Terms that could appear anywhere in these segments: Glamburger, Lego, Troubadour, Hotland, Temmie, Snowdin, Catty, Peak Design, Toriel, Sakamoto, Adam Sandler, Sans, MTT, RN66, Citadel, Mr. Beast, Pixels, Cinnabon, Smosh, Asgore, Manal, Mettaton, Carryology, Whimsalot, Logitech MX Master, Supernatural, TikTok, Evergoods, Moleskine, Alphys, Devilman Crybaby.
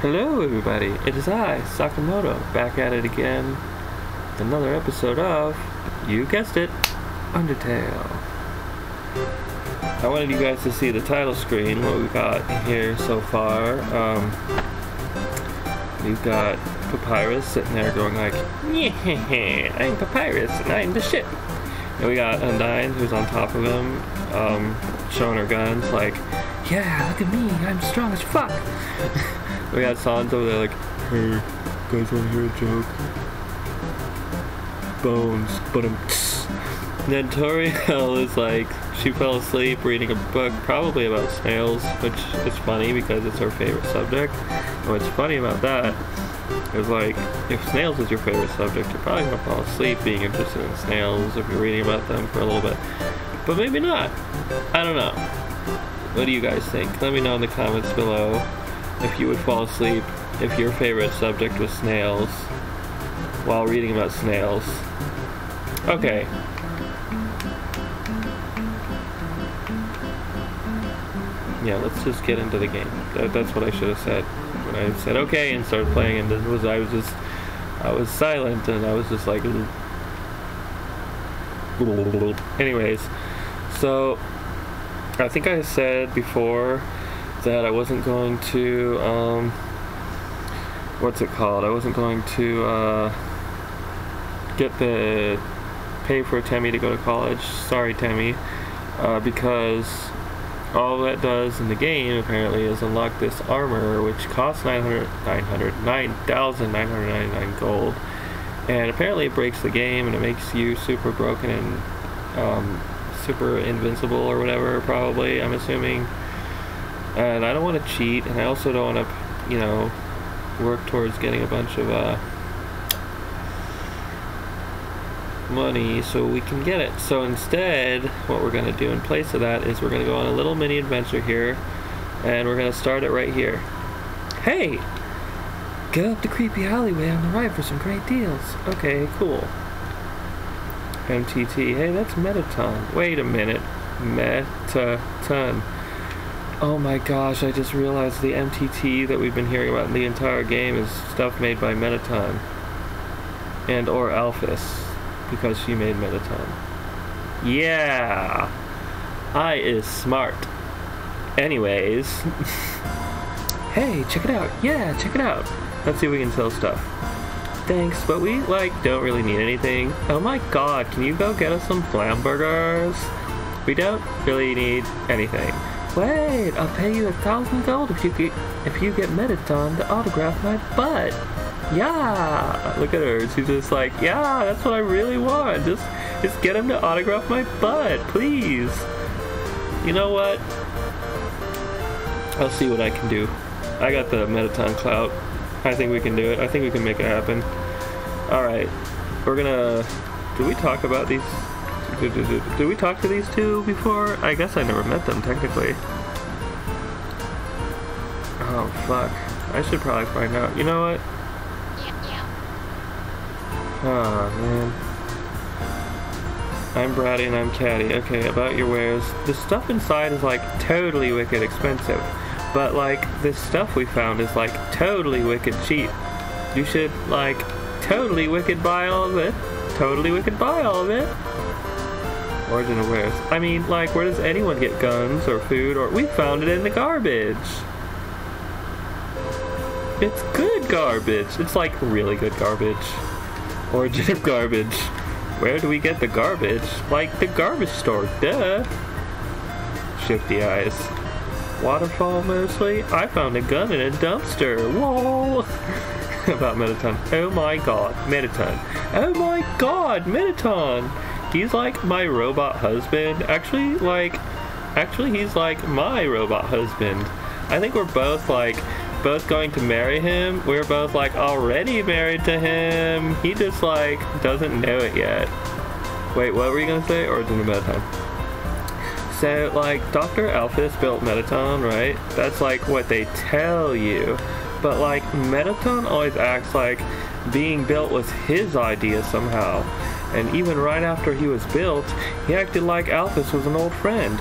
Hello everybody, it is I, Sakamoto, back at it again with another episode of, you guessed it, Undertale. I wanted you guys to see the title screen, what we've got here so far. We've got Papyrus sitting there going like, yeah, I'm Papyrus and I'm the ship. And we got Undyne, who's on top of him, showing her guns like, yeah, look at me, I'm strong as fuck. We got Sans over there like, hey, guys wanna hear a joke? Bones, but then Toriel is like, she fell asleep reading a book probably about snails, which is funny because it's her favorite subject. And what's funny about that is, like, if snails is your favorite subject, you're probably gonna fall asleep being interested in snails if you're reading about them for a little bit. But maybe not. I don't know. What do you guys think? Let me know in the comments below if you would fall asleep if your favorite subject was snails while reading about snails. Okay. Yeah, let's just get into the game. That's what I should have said when I said okay and started playing, and then I was silent and I was just like, anyways. So I think I said before that I wasn't going to, what's it called? I wasn't going to, pay for Temmie to go to college. Sorry, Temmie. Because all that does in the game, apparently, is unlock this armor, which costs 9,999 gold. And apparently it breaks the game, and it makes you super broken and, super invincible or whatever, probably, I'm assuming. And I don't want to cheat, and I also don't want to, you know, work towards getting a bunch of money so we can get it. So instead, what we're going to do in place of that is we're going to go on a little mini adventure here, and we're going to start it right here. Hey! Go up the creepy alleyway on the right for some great deals. Okay, cool. MTT. Hey, that's Mettaton. Wait a minute. Mettaton. Oh my gosh, I just realized the MTT that we've been hearing about in the entire game is stuff made by Mettaton. And or Alphys, because she made Mettaton. Yeah! I is smart. Anyways. Hey, check it out. Yeah, check it out. Let's see if we can sell stuff. Thanks, but we, like, don't really need anything. Oh my god, can you go get us some flamburgers? We don't really need anything. Wait, I'll pay you 1,000 gold if you get Mettaton to autograph my butt. Yeah, look at her. She's just like, yeah, that's what I really want. Just get him to autograph my butt, please. You know what? I'll see what I can do. I got the Mettaton clout. I think we can do it. I think we can make it happen. All right, we're gonna. Did we talk about these? Did we talk to these two before? I guess I never met them, technically. Oh, fuck. I should probably find out. You know what? Oh, man. I'm Bratty and I'm Catty. Okay, about your wares. The stuff inside is, like, totally wicked expensive. But, like, this stuff we found is, like, totally wicked cheap. You should, like, totally wicked buy all of it. Totally wicked buy all of it. Origin of wares. I mean, like, where does anyone get guns or food or... We found it in the garbage. It's good garbage. It's, like, really good garbage. Origin of garbage. Where do we get the garbage? Like, the garbage store, duh. Shifty eyes. Waterfall, mostly? I found a gun in a dumpster. Whoa! About Mettaton. Oh my god. Mettaton. Oh my god, Mettaton! He's like my robot husband. Actually, he's like my robot husband. I think we're both like, going to marry him. We're both like already married to him. He just like doesn't know it yet. Wait, what were you gonna say? Origin of Mettaton. So like Dr. Alphys built Mettaton, right? That's like what they tell you. But like Mettaton always acts like being built was his idea somehow. And even right after he was built, he acted like Alphys was an old friend.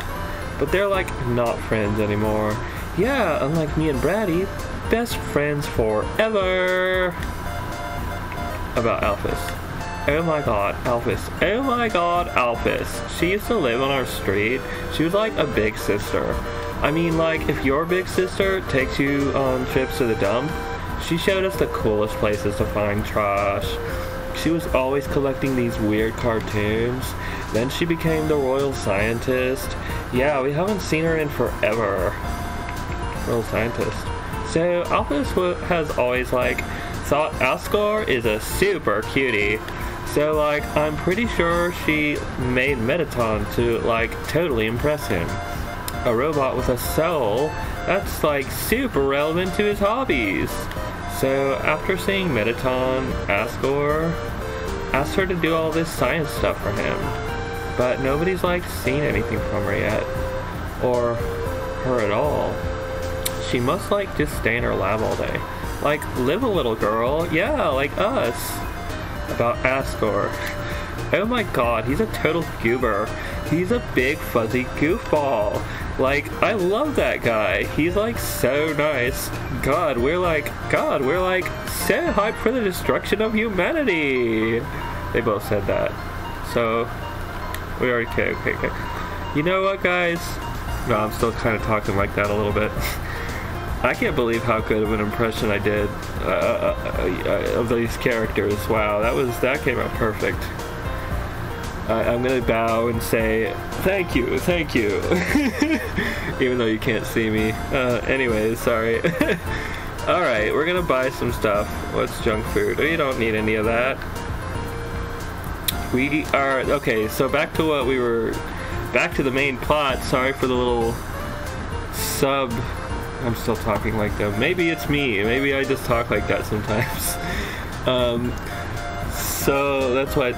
But they're like not friends anymore. Yeah, unlike me and Bratty, best friends forever. About Alphys. Oh my god, Alphys. Oh my god, Alphys. She used to live on our street. She was like a big sister. I mean, like, if your big sister takes you on trips to the dump, she showed us the coolest places to find trash. She was always collecting these weird cartoons. Then she became the royal scientist. Yeah, we haven't seen her in forever. Royal scientist. So Alphys has always, like, thought Asgore is a super cutie. So, like, I'm pretty sure she made Mettaton to, like, totally impress him. A robot with a soul, that's like super relevant to his hobbies. So after seeing Mettaton, Asgore asked her to do all this science stuff for him, but nobody's like seen anything from her yet, or her at all. She must like just stay in her lab all day, like live a little girl, yeah, like us. About Asgore. Oh my god, he's a total goober. He's a big fuzzy goofball. Like, I love that guy. He's like so nice. God, we're like so hyped for the destruction of humanity. They both said that. So, we are okay. You know what, guys? No, I'm still kind of talking like that a little bit. I can't believe how good of an impression I did of these characters. Wow, that came out perfect. I'm gonna bow and say thank you even though you can't see me. Anyways, sorry. Alright, we're gonna buy some stuff. What's junk food? We don't need any of that. We are okay, so back to the main plot. Sorry for the little sub. I'm still talking like that. Maybe it's me, maybe I just talk like that sometimes. So that's why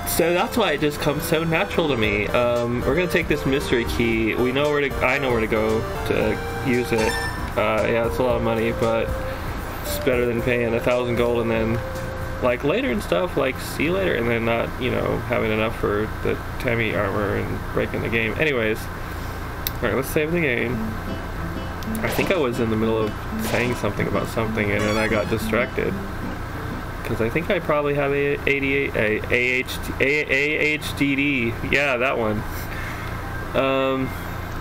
it just comes so natural to me. We're gonna take this mystery key. I know where to go to use it. Yeah, it's a lot of money, but it's better than paying 1,000 gold and then, like, later and stuff, like, see you later, and then not, you know, having enough for the Temmie armor and breaking the game. Anyways, all right, let's save the game. I think I was in the middle of saying something about something and then I got distracted. Because I think I probably have AHDD. Yeah, that one.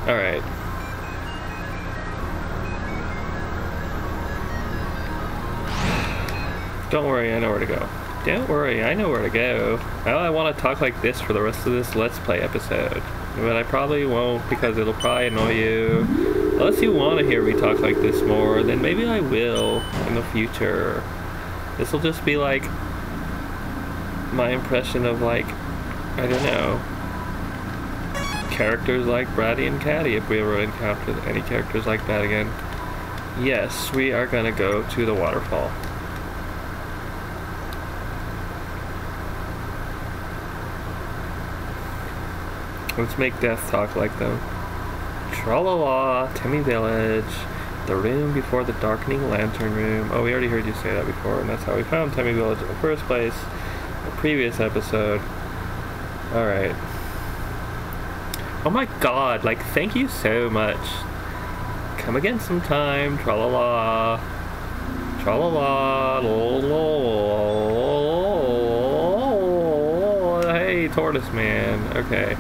Alright. Don't worry, I know where to go. Don't worry, I know where to go. I want to talk like this for the rest of this Let's Play episode. But I probably won't because it'll probably annoy you. Unless you want to hear me talk like this more, then maybe I will in the future. This will just be like my impression of, like, I don't know, characters like Bratty and Catty, if we ever encounter any characters like that again. Yes, we are gonna go to the waterfall. Let's make Death talk like them. Tra-la-la, Temmie Village. The room before the darkening lantern room. Oh, we already heard you say that before, and that's how we found Temmie Village in the first place, the previous episode. Alright. Oh my god, like, thank you so much. Come again sometime. Tra-la-la. Tra-la-la. Hey, tortoise man. Okay.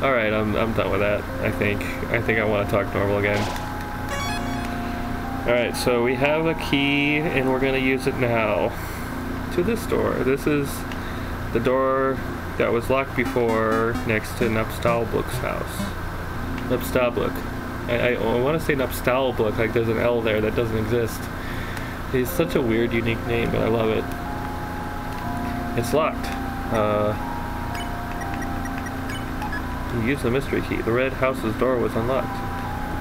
Alright, I'm done with that, I think. I think I want to talk normal again. Alright, so we have a key, and we're going to use it now. To this door. This is the door that was locked before, next to Napstablook's house. Napstablook. I want to say Napstablook, like there's an L there that doesn't exist. He's such a weird, unique name, but I love it. It's locked. You use the mystery key. The red house's door was unlocked.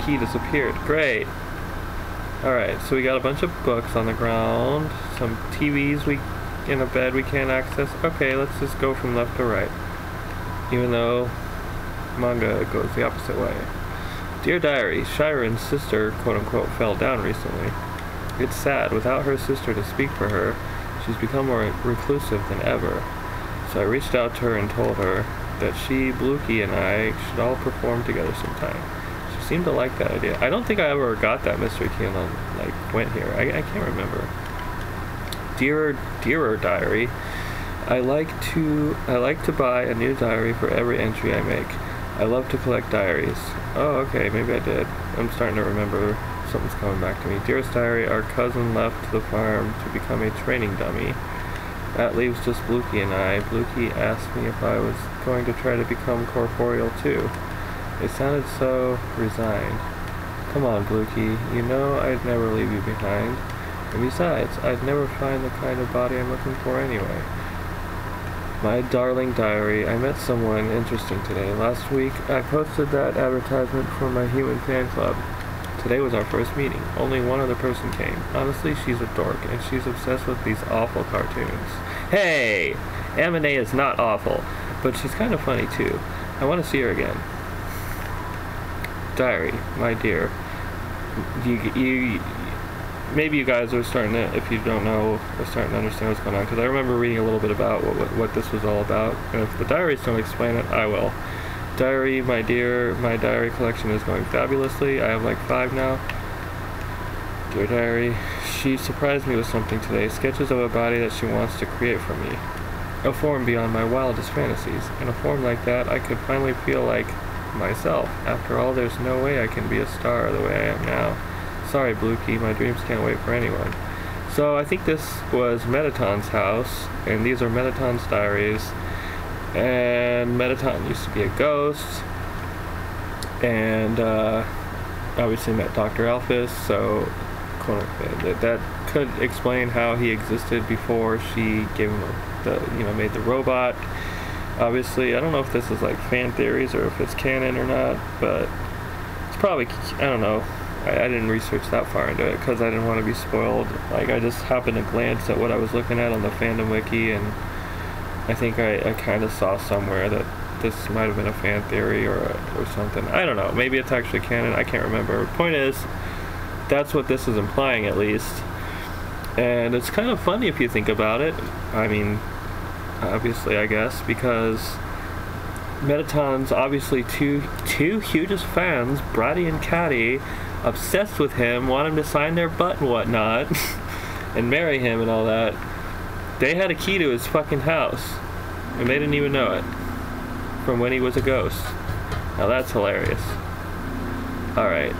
The key disappeared. Great. Alright, so we got a bunch of books on the ground, some TVs in a bed we can't access. Okay, let's just go from left to right. Even though manga goes the opposite way. Dear Diary, Shiren's sister, quote-unquote, fell down recently. It's sad. Without her sister to speak for her, she's become more reclusive than ever. So I reached out to her and told her that she, Bluey, and I should all perform together sometime. seem to like that idea. I don't think I ever got that mystery candle, like, went here. I can't remember. Dearer diary. I like to buy a new diary for every entry I make. I love to collect diaries. Oh, okay, maybe I did. I'm starting to remember. Something's coming back to me. Dearest diary, our cousin left the farm to become a training dummy. That leaves just Blookie and I. Blookie asked me if I was going to try to become corporeal too. It sounded so resigned. Come on, Blookie. You know I'd never leave you behind. And besides, I'd never find the kind of body I'm looking for anyway. My darling diary, I met someone interesting today. Last week, I posted that advertisement for my human fan club. Today was our first meeting. Only one other person came. Honestly, she's a dork, and she's obsessed with these awful cartoons. Hey! M&A is not awful, but she's kind of funny, too. I want to see her again. Diary, my dear. Maybe you guys are starting to, if you don't know, are starting to understand what's going on, because I remember reading a little bit about what this was all about, and if the diaries don't explain it, I will. Diary, my dear, my diary collection is going fabulously. I have like 5 now. Dear diary, she surprised me with something today. Sketches of a body that she wants to create for me. A form beyond my wildest fantasies. In a form like that, I could finally feel like myself. After all, there's no way I can be a star the way I am now. Sorry, Blookie, my dreams can't wait for anyone. So I think this was Mettaton's house, and these are Mettaton's diaries. And Mettaton used to be a ghost, and obviously met Dr. Alphys, so that could explain how he existed before she gave him made the robot. Obviously, I don't know if this is like fan theories or if it's canon or not, but it's probably, I don't know. I didn't research that far into it because I didn't want to be spoiled. Like, I just happened to glance at what I was looking at on the fandom wiki, and I think I kind of saw somewhere that this might have been a fan theory or something. I don't know. Maybe it's actually canon. I can't remember. Point is, that's what this is implying, at least. And it's kind of funny if you think about it. I mean, obviously, I guess, because Mettaton's obviously two hugest fans, Bratty and Catty, obsessed with him, want him to sign their butt and whatnot, and marry him and all that. They had a key to his fucking house, and they didn't even know it, from when he was a ghost. Now that's hilarious. Alright.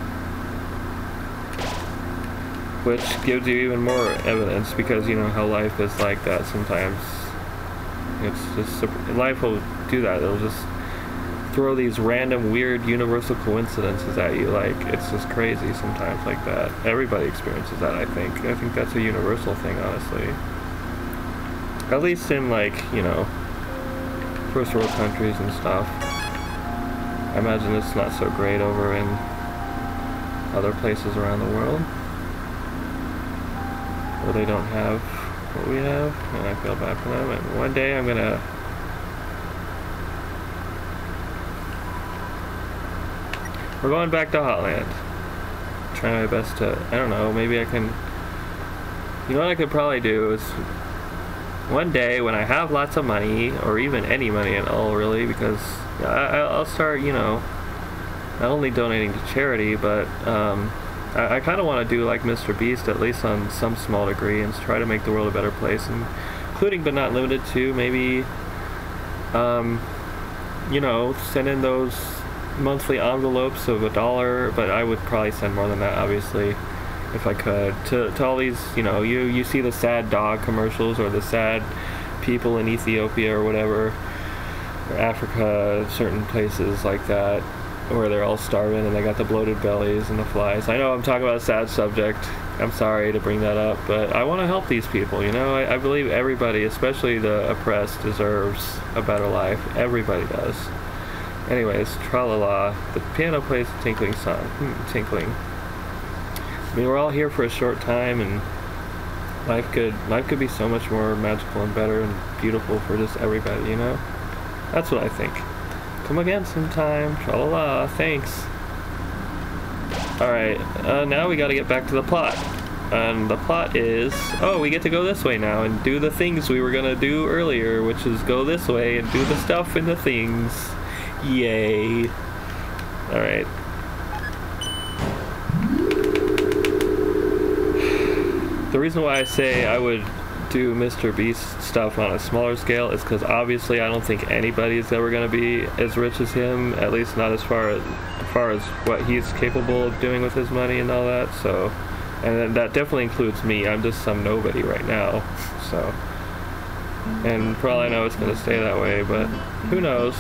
Which gives you even more evidence, because you know how life is like that sometimes. It's just, life will do that, it'll just throw these random weird universal coincidences at you. Like, it's just crazy sometimes like that. Everybody experiences that, I think. I think that's a universal thing, honestly. At least in, like, you know, first world countries and stuff. I imagine it's not so great over in other places around the world, where they don't have what we have, and I feel bad for them. And one day I'm gonna We're going back to Hotland. Trying my best to, I don't know, maybe I can, you know what I could probably do is, one day when I have lots of money, or even any money at all really, because I'll start, you know, not only donating to charity, but I kind of want to do like Mr. Beast, at least on some small degree, and try to make the world a better place, and including but not limited to maybe, you know, send in those monthly envelopes of $1, but I would probably send more than that, obviously, if I could, to all these, you know, you see the sad dog commercials, or the sad people in Ethiopia or whatever, or Africa, certain places like that, where they're all starving and they got the bloated bellies and the flies. I know I'm talking about a sad subject, I'm sorry to bring that up, but I want to help these people, you know. I believe everybody, especially the oppressed, deserves a better life. Everybody does. Anyways, tra-la-la, the piano plays a tinkling song. Tinkling. I mean, we're all here for a short time, and life could be so much more magical and better and beautiful for just everybody, you know? That's what I think. Come again sometime, tra-la-la, thanks. Alright, now we gotta get back to the plot. And the plot is, oh, we get to go this way now and do the things we were gonna do earlier, which is go this way and do the stuff and the things. Yay. Alright. The reason why I say I would do Mr. Beast stuff on a smaller scale is because obviously I don't think anybody's ever going to be as rich as him, at least not as far as what he's capable of doing with his money and all that. So, and that definitely includes me. I'm just some nobody right now, so, and probably I know it's going to stay that way, but who knows?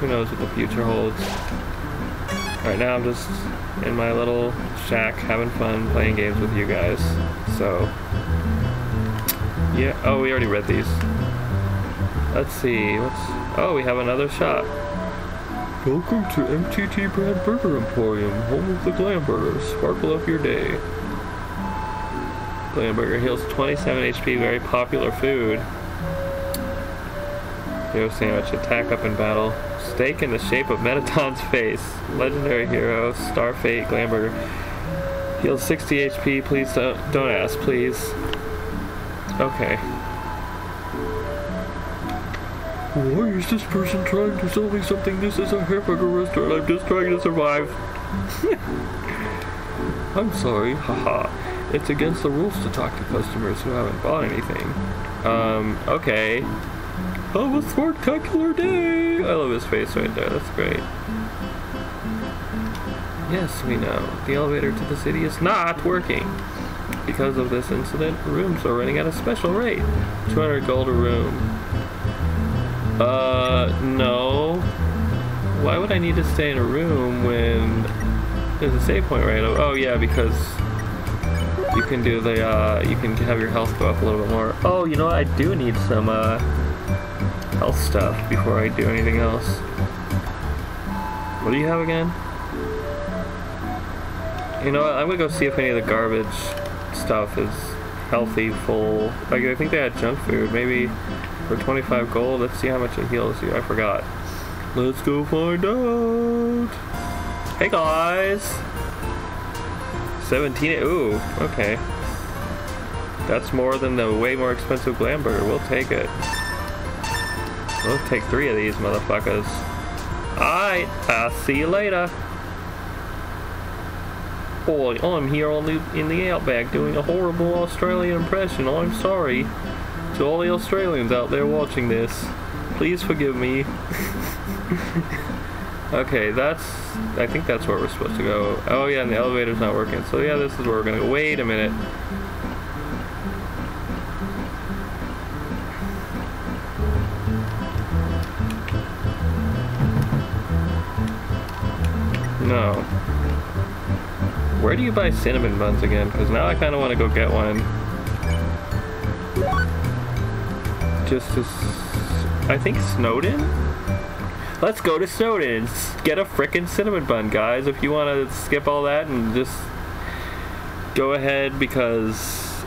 Who knows what the future holds? Right now I'm just in my little shack having fun playing games with you guys. So yeah, oh, we already read these. Let's see, what's, oh, we have another shop. Welcome to MTT Brad Burger Emporium, home of the Glam Burger. Sparkle up your day. Glam Burger heals 27 HP, very popular food. Hero sandwich, attack up in battle. Steak in the shape of Mettaton's face. Legendary hero, star fate, Glamburger. Heals 60 HP, please don't ask, please. Okay. Why is this person trying to sell me something? This is a hamburger restaurant, I'm just trying to survive. I'm sorry, haha. It's against the rules to talk to customers who haven't bought anything. Okay. Oh, a spectacular day! I love his face right there, that's great. Yes, we know. The elevator to the city is not working. Because of this incident, rooms are running at a special rate. 200 gold a room. No. Why would I need to stay in a room when there's a save point right over? Oh yeah, because you can do the, you can have your health go up a little bit more. Oh, you know what? I do need some, health stuff before I do anything else. What do you have again? You know what, I'm gonna go see if any of the garbage stuff is healthy, full. Like, I think they had junk food. Maybe for 25 gold, let's see how much it heals you. I forgot. Let's go find out. Hey guys! 17, ooh, okay. That's more than the way more expensive Glam Burger. We'll take it. We'll take 3 of these motherfuckers. Alright, I'll see you later. Boy, I'm here in the outback doing a horrible Australian impression. I'm sorry to all the Australians out there watching this. Please forgive me. Okay, that's... I think that's where we're supposed to go. Oh yeah, and the elevator's not working. So yeah, this is where we're gonna go. Wait a minute. No. Where do you buy cinnamon buns again? Because now I kind of want to go get one. Just to... I think Snowdin? Let's go to Snowdin and get a frickin' cinnamon bun, guys. If you want to skip all that and just go ahead, because...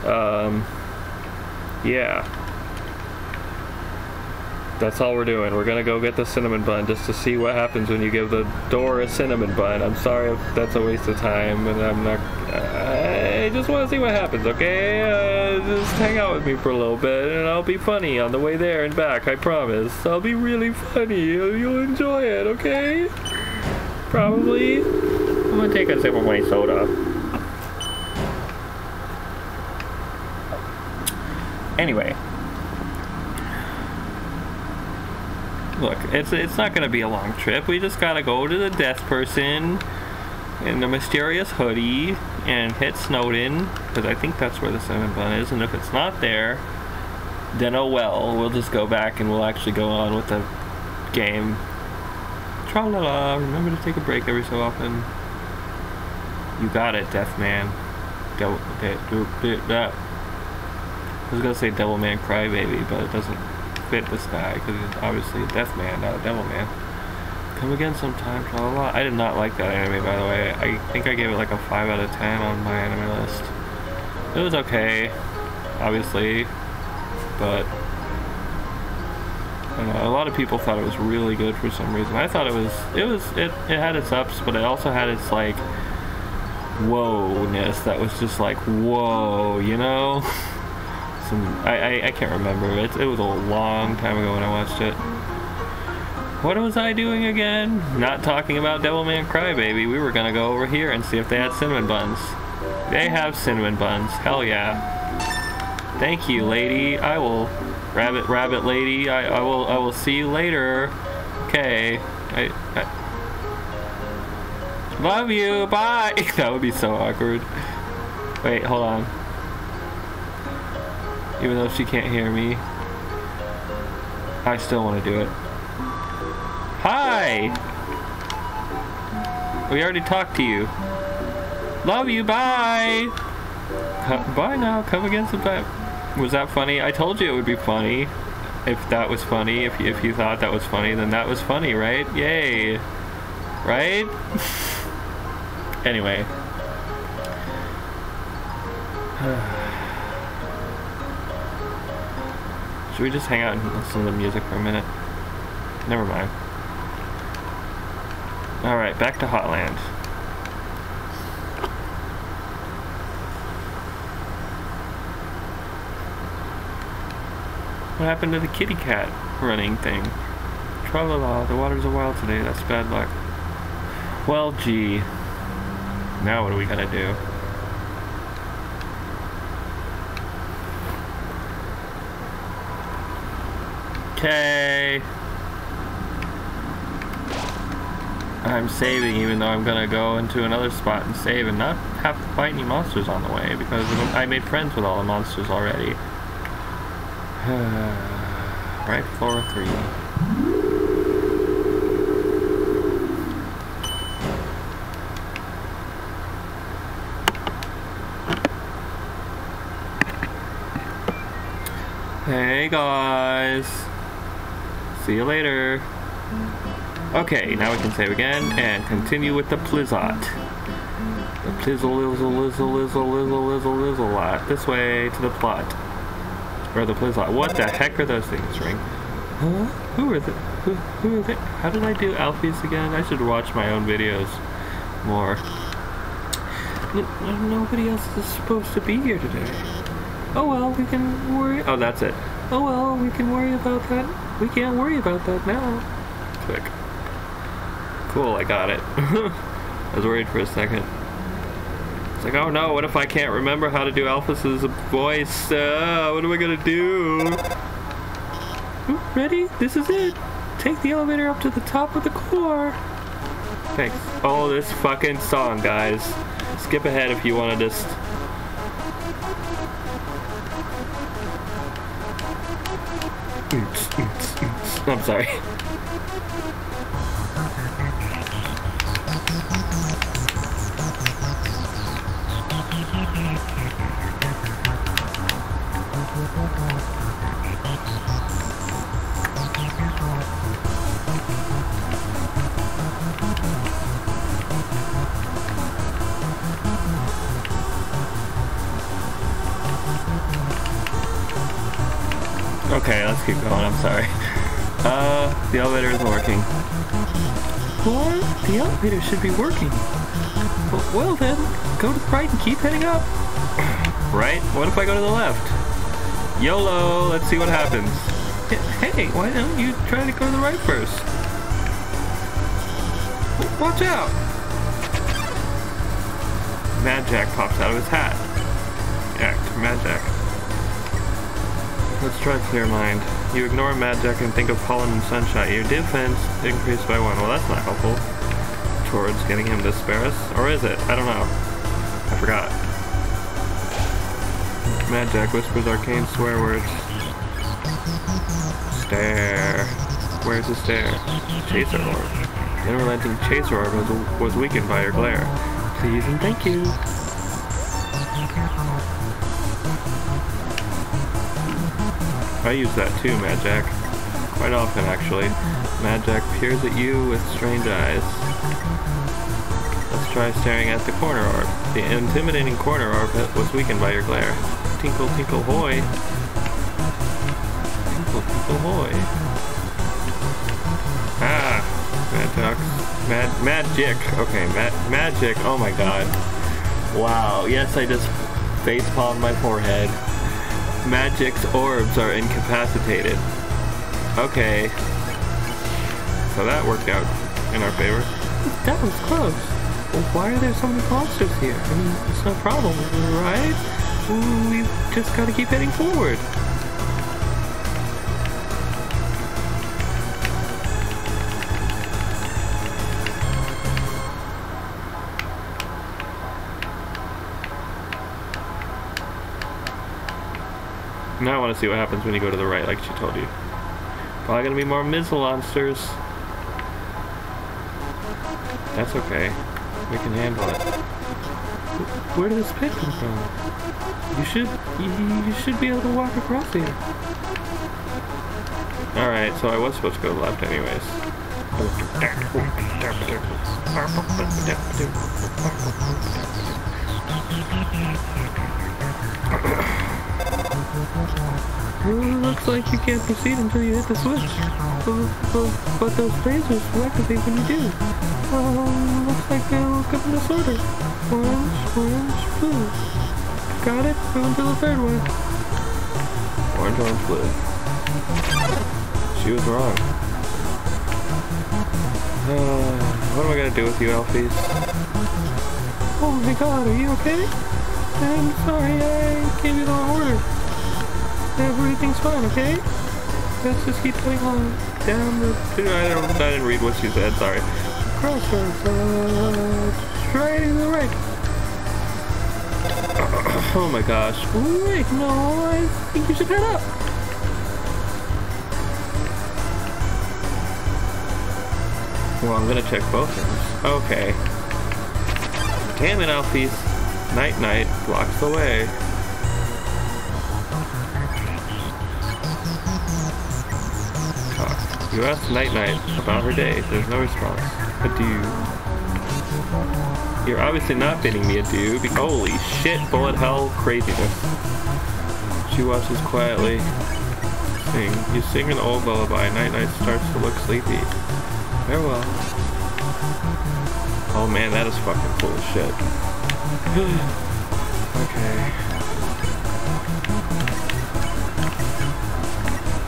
yeah. That's all we're doing. We're gonna go get the cinnamon bun just to see what happens when you give the door a cinnamon bun. I'm sorry if that's a waste of time, and I'm not... I just want to see what happens, okay? Just hang out with me for a little bit, and I'll be funny on the way there and back, I promise. I'll be really funny. You'll enjoy it, okay? Probably. I'm gonna take a sip of my soda. Anyway. Look, it's not gonna be a long trip. We just gotta go to the death person in the mysterious hoodie and hit Snowdin, because I think that's where the cinnamon bun is, and if it's not there, then oh well, we'll just go back and we'll actually go on with the game. Tra-la-la, remember to take a break every so often. You got it, Death Man. I was gonna say Devilman Crybaby, but it doesn't fit this guy, because he's obviously a death man, not a devil man. Come again sometime, blah, blah. I did not like that anime, by the way. I think I gave it like a 5 out of 10 on my anime list. It was okay, obviously, but I don't know, a lot of people thought it was really good for some reason. I thought it had its ups, but it also had its like whoa-ness that was just like whoa, you know. I can't remember. It was a long time ago when I watched it. What was I doing again? Not talking about Devilman Crybaby. We were gonna go over here and see if they had cinnamon buns. They have cinnamon buns. Hell yeah. Thank you, lady. I will... Rabbit lady, I will see you later. Okay. I love you, bye! That would be so awkward. Wait, hold on. Even though she can't hear me, I still want to do it. Hi! We already talked to you. Love you, bye! Bye now, come again sometime. Was that funny? I told you it would be funny. If that was funny, if you thought that was funny, then that was funny, right? Yay! Right? Anyway. Should we just hang out and listen to the music for a minute? Never mind. Alright, back to Hotland. What happened to the kitty cat running thing? Tra-la-la, the waters are wild today, that's bad luck. Well, gee. Now what do we gotta do? Okay. I'm saving even though I'm gonna go into another spot and save and not have to fight any monsters on the way because I made friends with all the monsters already. Right, floor 3. Hey guys, see you later. Okay, now we can save again and continue with the Plizzot. The Plizzle lot. This way to the plot. Or the Plizzot. What the heck are those things, Ring? Huh? Who are they? How did I do Alphys again? I should watch my own videos more. Nobody else is supposed to be here today. Oh well, we can worry. Oh, that's it. Oh well, we can worry about that. We can't worry about that now. Quick. Cool, I got it. I was worried for a second. Like, oh no, what if I can't remember how to do Alphys' voice? What am I gonna do? Ooh, ready? This is it. Take the elevator up to the top of the core. Thanks. Oh, this fucking song, guys. Skip ahead if you want to just... I'm sorry. Okay, let's keep going, I'm sorry. The elevator isn't working. What? The elevator should be working. Well then, go to the right and keep heading up. Right? What if I go to the left? YOLO, let's see what happens. Hey, why don't you try to go to the right first? Watch out! Mad Jack pops out of his hat. Act, Mad Jack. Let's try clear mind. You ignore Mad Jack and think of pollen and sunshine. Your defense increased by 1. Well, that's not helpful. Towards getting him to spare us? Or is it? I don't know. I forgot. Mad Jack whispers arcane swear words. Stare. Where's the stare? Chaser Orb. The unrelenting Chaser Orb was weakened by your glare. Please and thank you. I use that too, Mad Jack. Quite often, actually. Mad Jack peers at you with strained eyes. Let's try staring at the corner orb. The intimidating corner orb was weakened by your glare. Tinkle, tinkle, hoy. Tinkle, tinkle, hoy. Ah! Mad Jack. Okay, Magic. Oh my god. Wow. Yes, I just facepalmed my forehead. Magic's orbs are incapacitated. Okay. So that worked out in our favor. That was close. why are there so many monsters here? I mean, it's no problem, right? We've just got to keep heading forward. Now I want to see what happens when you go to the right, like she told you. Probably going to be more Whimsalot-sters. That's okay. We can handle it. Where did this pit come from? You should be able to walk across here. Alright, so I was supposed to go left anyways. Well, it looks like you can't proceed until you hit the switch. But those phasers will activate when you do. Looks like they'll come in this order. Orange, orange, blue. Got it? Go until the third one. Orange, orange, blue. She was wrong. What am I gonna do with you, Alphys? Oh my god, are you okay? I'm sorry, I gave you the wrong order. Everything's fine, okay? Let's just keep going on down the... I didn't read what she said, sorry. Crossroads, try the right. Oh my gosh. Wait, no, I think you should head up. Well, I'm gonna check both ends. Okay. Damn it, Alphys. Night Night blocks the way. You asked Night Night about her day. There's no response. Adieu. You're obviously not bidding me adieu. Holy shit, bullet hell craziness. She watches quietly. Sing. You sing an old lullaby. Night Night starts to look sleepy. Farewell. Oh man, that is fucking full of shit. Okay.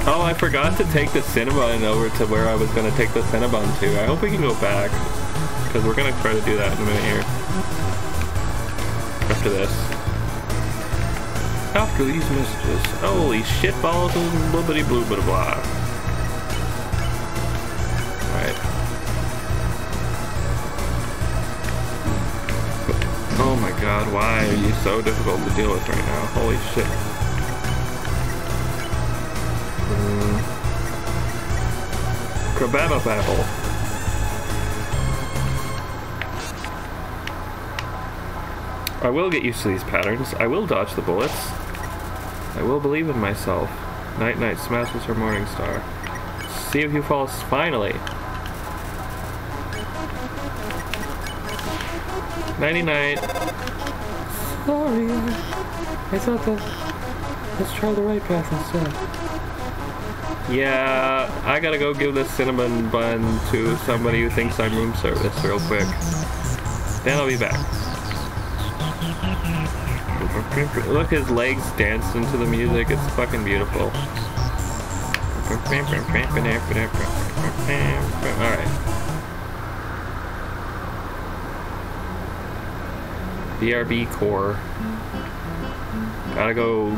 Oh, I forgot to take the Cinnabon over to where I was going to take the Cinnabon to. I hope we can go back, because we're going to try to do that in a minute here. After this. After these messages. Holy shit balls, blibbity blue blah blah. Alright. Oh my god, why are you so difficult to deal with right now? Holy shit. Crababa battle. I will get used to these patterns. I will dodge the bullets. I will believe in myself. Night Night smashes her morning star. See if you fall finally. 99. Sorry, I thought that. Let's try the right path instead. Yeah, I gotta go give this cinnamon bun to somebody who thinks I'm room service real quick. Then I'll be back. Look, his legs danced into the music. It's fucking beautiful. Alright. BRB core. Gotta go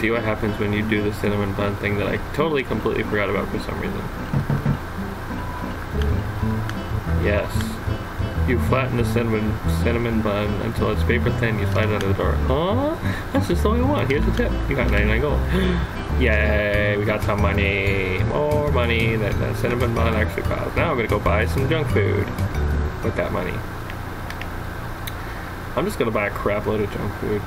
see what happens when you do the cinnamon bun thing that I totally completely forgot about for some reason. Yes. You flatten the cinnamon bun until it's paper thin, you slide it under the door. Huh? That's just all we want. Here's a tip. You got 99 gold. Yay, we got some money. More money than the cinnamon bun actually costs. Now I'm gonna go buy some junk food with that money. I'm just gonna buy a crap load of junk food.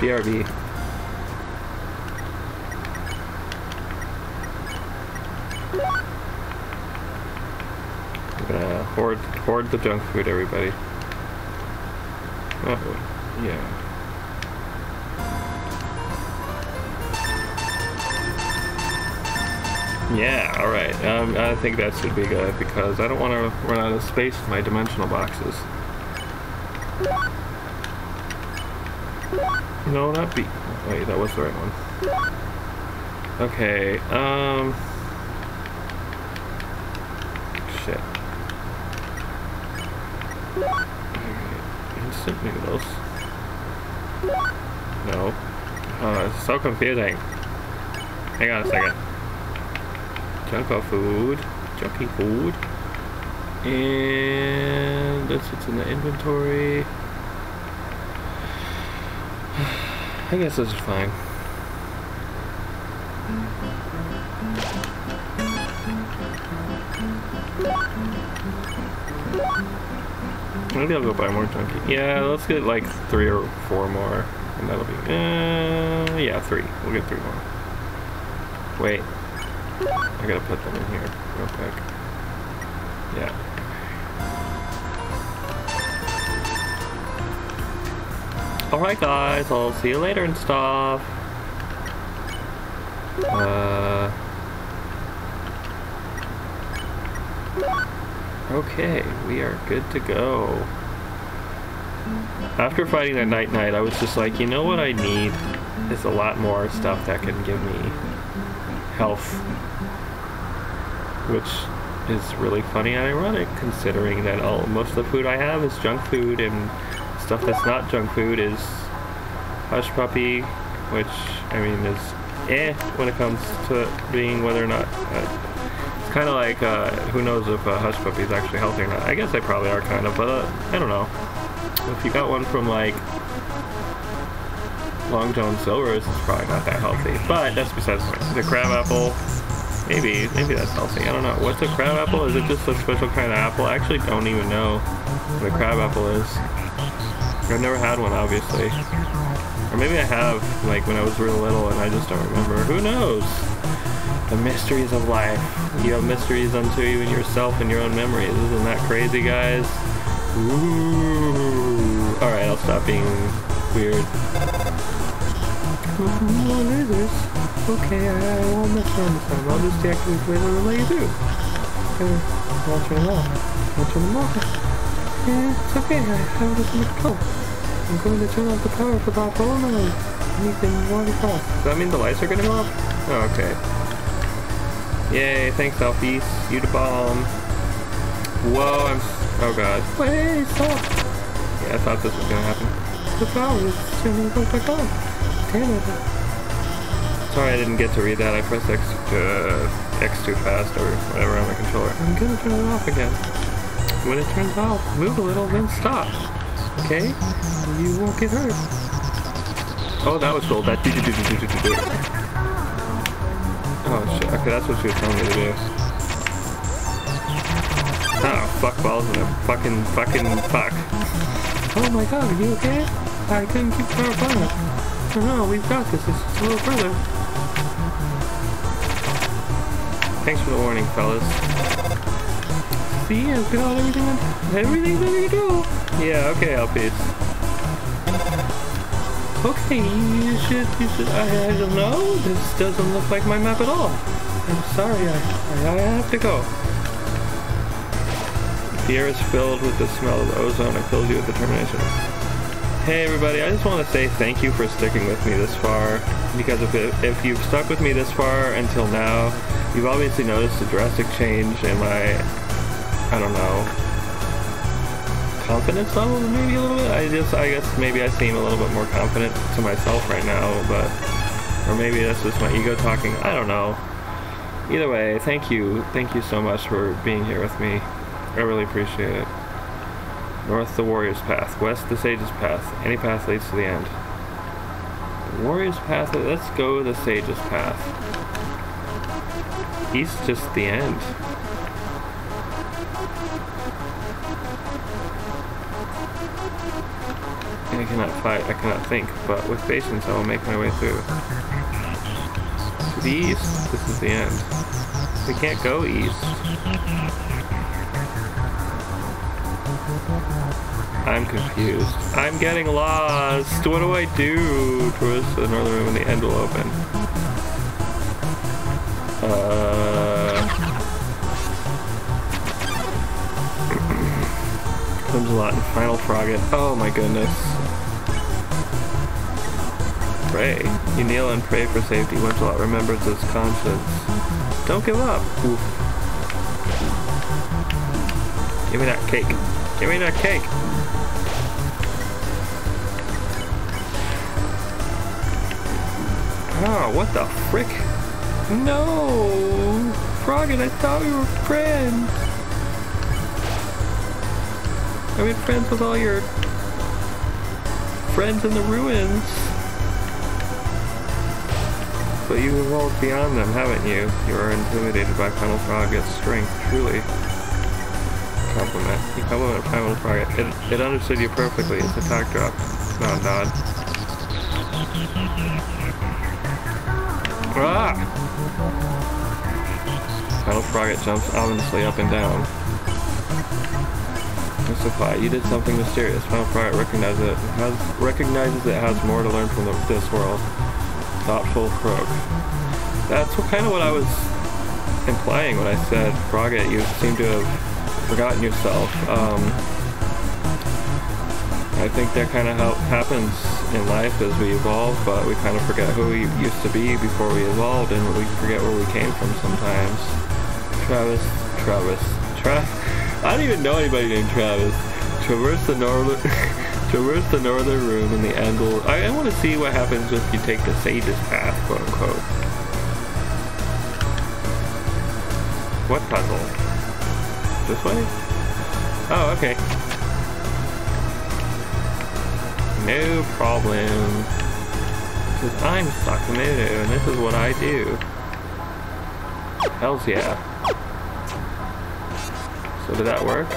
BRB. I'm gonna hoard the junk food, everybody. Oh, yeah. Yeah, alright. I think that should be good because I don't want to run out of space in my dimensional boxes. No, not B. Wait, that was the right one. Okay, shit. Okay. Instant noodles. No. Oh, it's so confusing. Hang on a second. Junko food. Junky food. And this is in the inventory. I guess this is fine. Maybe I'll go buy more junky. Yeah, let's get like 3 or 4 more. And that'll be... yeah, 3. We'll get 3 more. Wait. I gotta put them in here real quick. Yeah. Alright guys, I'll see you later and stuff. Okay, we are good to go. After fighting that Night-Knight, I was just like, you know what I need? Is a lot more stuff that can give me health. Which is really funny and ironic, considering that most of the food I have is junk food, and stuff that's not junk food is Hush Puppy, which, I mean, is when it comes to being whether or not it's kind of like who knows if a Hush Puppy is actually healthy or not. I guess they probably are kind of, but I don't know. If you got one from like Long John Silver's, it's probably not that healthy, but that's besides the crab apple. Maybe that's healthy. I don't know. What's a crab apple? Is it just a special kind of apple? I actually don't even know what a crab apple is. I've never had one, obviously. Or maybe I have, like, when I was real little and I just don't remember. Who knows? The mysteries of life. You have mysteries unto you and yourself and your own memories. Isn't that crazy, guys? Ooh. Alright, I'll stop being weird. How long is this? Okay, I won't miss one this time. I'll just deactivate later and let you do. I'll turn it off. I'll turn them off. Yeah, it's okay, I have it under control. I'm going to turn off the power for that phone and anything more to call. Does that mean the lights are gonna go off? Oh, okay. Yay, thanks Alphys, you the bomb. Whoa, oh god. Wait, stop! Yeah, I thought this was gonna happen. The power is turning back on. Damn it. Sorry I didn't get to read that, I pressed X too fast or whatever on my controller. I'm gonna turn it off again. When it turns off, move a little, then stop. Okay? You won't get hurt. Oh, that was cool. That do. Oh, shit. Okay, that's what she was telling me to do. Oh, fuck balls in a fucking fuck. Oh my god, are you okay? I couldn't keep the power on. Oh no, we've got this. It's just a little further. Thanks for the warning, fellas. See, I've got all everything's ready to go. Yeah, okay, Alphys. Okay, you should, I don't know. This doesn't look like my map at all. I'm sorry, I have to go. The air is filled with the smell of ozone. It fills you with determination. Hey everybody, I just want to say thank you for sticking with me this far. Because if you've stuck with me this far until now, you've obviously noticed a drastic change in my... I don't know, confidence level maybe a little bit? I guess maybe I seem a little bit more confident to myself right now, but, or maybe that's just my ego talking, I don't know. Either way, thank you so much for being here with me. I really appreciate it. North, the warrior's path. West, the sage's path. Any path leads to the end. The warrior's path, let's go the sage's path. East, just the end. I cannot fight, I cannot think, but with patience I will make my way through. To the east, this is the end. We can't go east. I'm confused. I'm getting lost! What do I do? Towards the northern room and the end will open. Whimsalot and Final Frogget. Oh my goodness. pray. You kneel and pray for safety. Whimsalot remembers his conscience. Don't give up. Oof. Give me that cake. Give me that cake. Oh, what the frick? No! Froggen, I thought we were friends. I mean, friends with all your friends in the ruins. But you've evolved beyond them, haven't you? You are intimidated by Primal Frogget's strength, truly. Compliment. You compliment Primal Frogget. It understood you perfectly. It's a talk drop. Not a nod. Ah! Primal Frogget jumps ominously up and down. Mystify, you did something mysterious. Final Frogget recognizes it has more to learn from this world. Thoughtful croak. That's kind of what I was implying when I said, Frogget, you seem to have forgotten yourself. I think that kind of how it happens in life as we evolve, but we kind of forget who we used to be before we evolved, and we forget where we came from sometimes. I don't even know anybody named Travis. Traverse the northern room in the end. I want to see what happens if you take the sage's path, quote unquote. What puzzle? This way? Oh, okay. No problem. Because I'm Sakamoto, and this is what I do. Hells yeah. So did that work?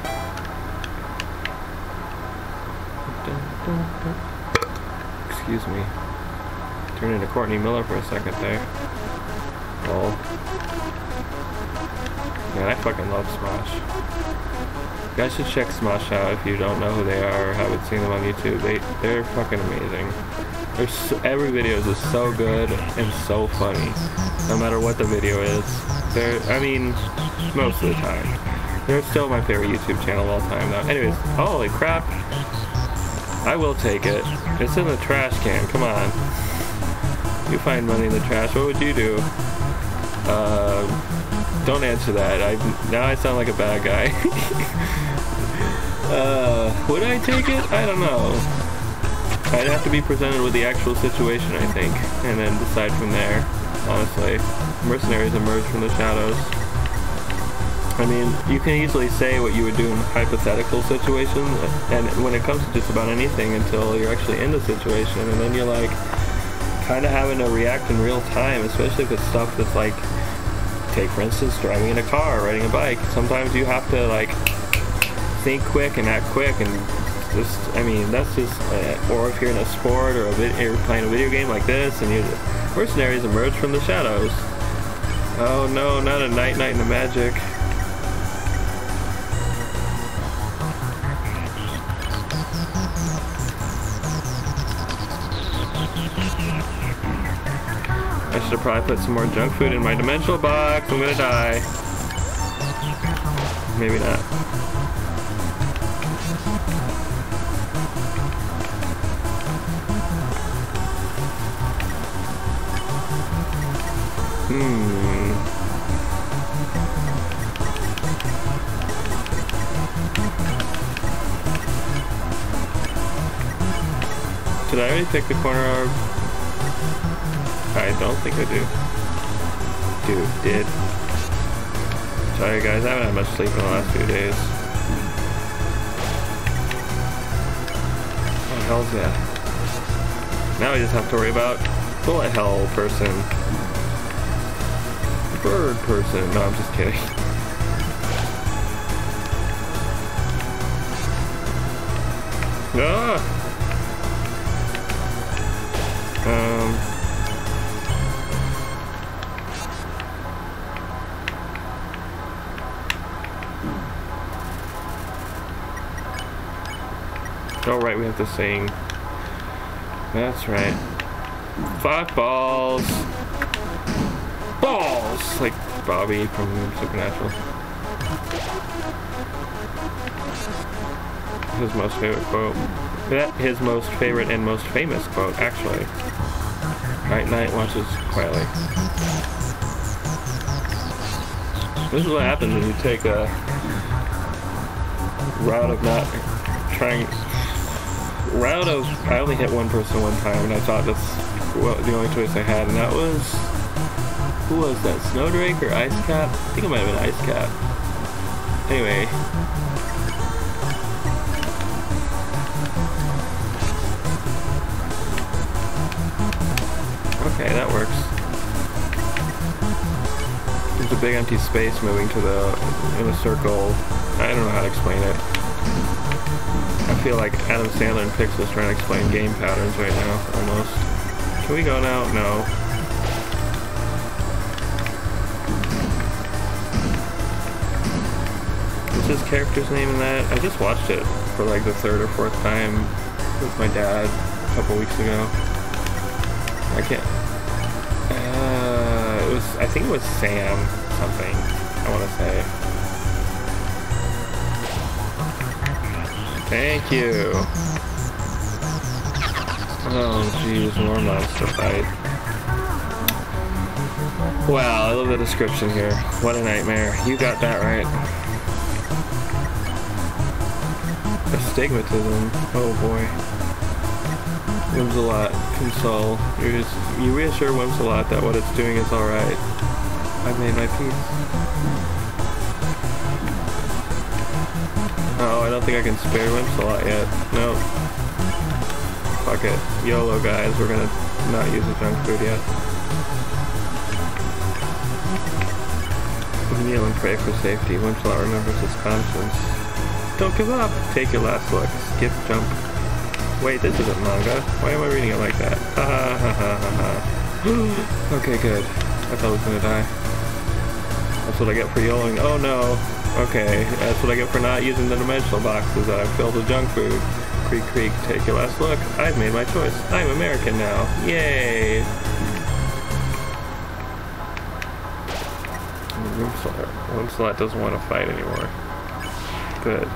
Excuse me. Turn into Courtney Miller for a second there. Oh. Man, I fucking love Smosh. You guys should check Smosh out if you don't know who they are or haven't seen them on YouTube. They're fucking amazing. Every video is just so good and so funny. No matter what the video is. I mean, most of the time. They're still my favorite YouTube channel of all time, though. Anyways, holy crap. I will take it. It's in the trash can. Come on. You find money in the trash. What would you do? Don't answer that. Now I sound like a bad guy. Would I take it? I don't know. I'd have to be presented with the actual situation, I think, and then decide from there, honestly. Mercenaries emerge from the shadows. I mean, you can easily say what you would do in a hypothetical situation, and when it comes to just about anything, until you're actually in the situation, and then you're like kind of having to react in real time, especially if it's stuff that's like, take for instance, driving in a car, riding a bike. Sometimes you have to like think quick and act quick, and just, I mean, that's just, or if you're in a sport or you're playing a video game like this, and mercenaries emerge from the shadows. Oh no, not a night-night in the magic. I should probably put some more junk food in my dimensional box. I'm gonna die. Maybe not. Did I already pick the corner orb? I don't think I do. Dude, did. Sorry guys, I haven't had much sleep in the last few days. Oh, hell's yeah. Now I just have to worry about bullet hell person. Bird person. No, I'm just kidding. Ah! Oh right, we have to sing. That's right. Five balls. Balls! Like Bobby from Supernatural. His most favorite quote. His most favorite and most famous quote, actually. Night night, watch this quietly. This is what happens when you take a route of not trying. Route of I only hit one person one time, and I thought that's the only choice I had, and that was who was that? Snowdrake or Ice Cap? I think it might have been Ice Cap. Anyway. Okay, that works. There's a big empty space moving to the in a circle. I don't know how to explain it. I feel like Adam Sandler and Pixels trying to explain game patterns right now, almost. Can we go now? No. What's his character's name in that? I just watched it for like the third or fourth time with my dad a couple weeks ago. I can't. It was. I think it was Sam something. I want to say. Thank you. Oh, geez, more monster fight. Wow, I love the description here. What a nightmare. You got that right. Astigmatism. Oh boy. Whimsalot, console. You reassure Whimsalot that what it's doing is alright. I've made my peace. Oh, I don't think I can spare Whimsalot yet. Nope. Fuck it. YOLO, guys. We're gonna not use the junk food yet. Kneel and pray for safety. Whimsalot remembers his conscience. Don't give up! Take your last look. Skip, jump. Wait, this isn't manga. Why am I reading it like that? Ha ha ha ha. Okay, good. I thought I was gonna die. That's what I get for yelling. Oh no. Okay, that's what I get for not using the dimensional boxes that I've filled with junk food. Creak creak, take your last look. I've made my choice. I'm American now. Yay! Whimsalot doesn't want to fight anymore. Good.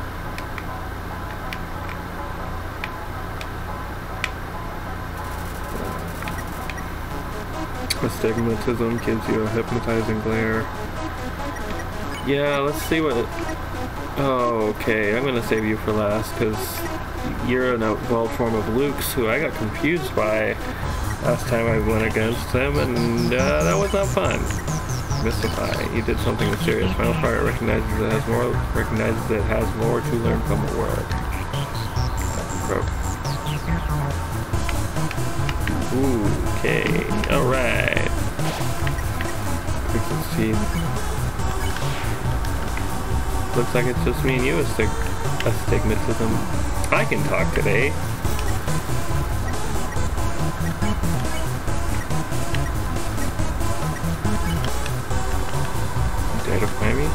Astigmatism gives you a hypnotizing glare. Yeah, let's see what... Oh, okay, I'm gonna save you for last, because you're an evolved form of Luke's, who I got confused by last time I went against him, and that was not fun. Mystify, you did something mysterious. Final Fire recognizes that it has more to learn from the world. Broke. Ooh, okay, alright. Pixel's teeth. Looks like it's just me and you, Astigmatism. I can talk today. Dare to find me?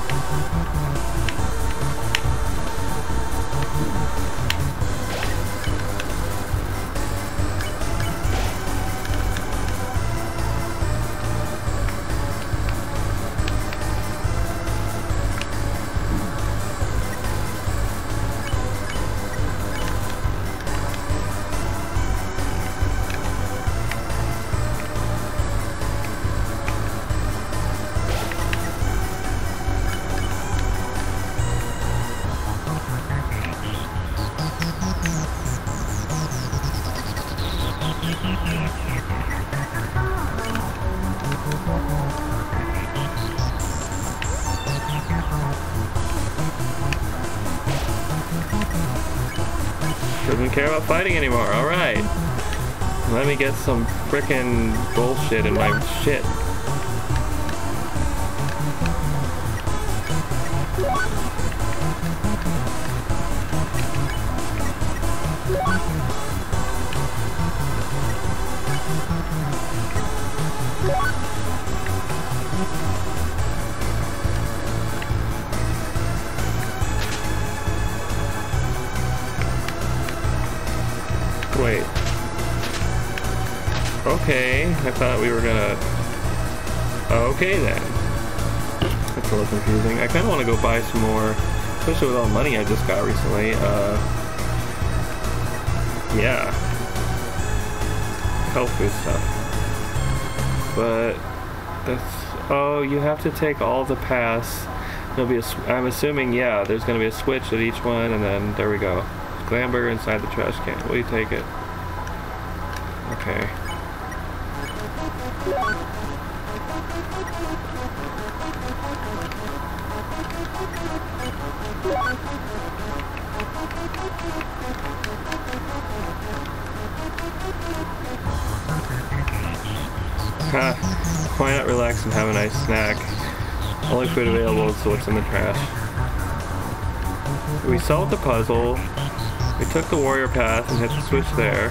Care about fighting anymore. All right, let me get some frickin' bullshit in my shit. Okay, I thought we were gonna... Okay then. That's a little confusing. I kinda wanna go buy some more, especially with all the money I just got recently. Yeah. Health food stuff. But that's, oh, you have to take all the paths. There'll be a, I'm assuming, yeah, there's going to be a switch at each one, and then there we go. Glamburger inside the trash can. Will you take it? Okay. Huh. Why not relax and have a nice snack? Only food available is what's in the trash. We solved the puzzle. We took the warrior path and hit the switch there.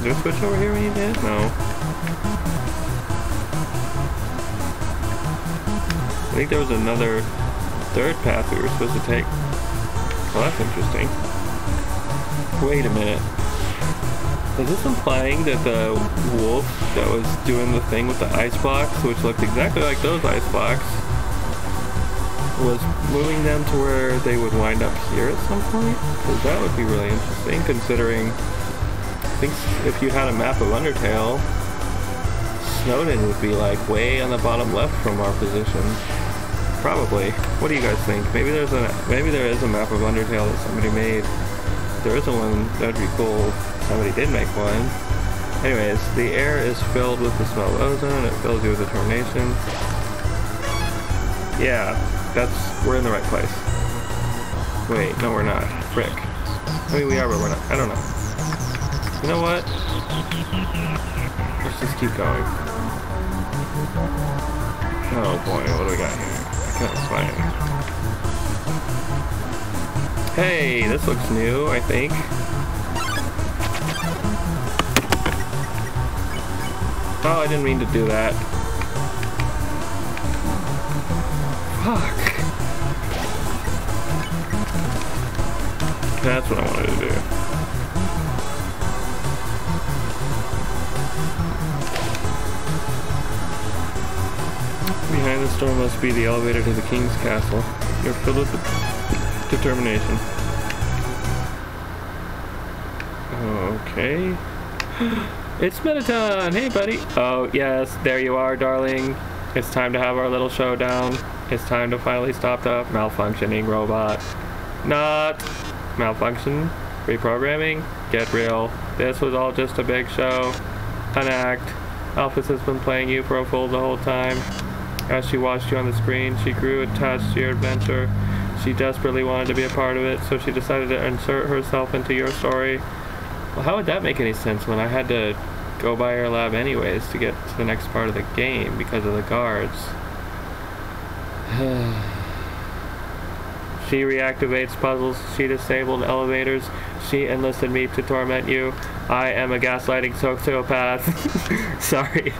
Is there a switch over here when you did? No. I think there was another third path we were supposed to take. Well, that's interesting. Wait a minute. Is this implying that the wolf that was doing the thing with the ice blocks, which looked exactly like those ice blocks, was moving them to where they would wind up here at some point? Because that would be really interesting, considering I think if you had a map of Undertale, Snowdin would be like way on the bottom left from our position. Probably. What do you guys think? Maybe there is a map of Undertale that somebody made. If there isn't one, that'd be cool. Somebody did make one. Anyways, the air is filled with the smell of ozone. It fills you with determination. Yeah, we're in the right place. Wait, no, we're not. Frick. I mean, we are, but we're not. I don't know. You know what? Let's just keep going. Oh boy, what do we got here? I can't explain it. Hey, this looks new, I think. Oh, I didn't mean to do that. Fuck. That's what I wanted to do. Behind the storm must be the elevator to the King's Castle. You're filled with determination. Okay. It's Mettaton! Hey, buddy! Oh, yes, there you are, darling. It's time to have our little showdown. It's time to finally stop the malfunctioning robot. Not malfunction. Reprogramming. Get real. This was all just a big show. An act. Alphys has been playing you for a fool the whole time. As she watched you on the screen, she grew attached to your adventure. She desperately wanted to be a part of it, so she decided to insert herself into your story. Well, how would that make any sense when I had to go by your lab anyways to get to the next part of the game because of the guards? She reactivates puzzles. She disabled elevators. She enlisted me to torment you. I am a gaslighting sociopath. Sorry.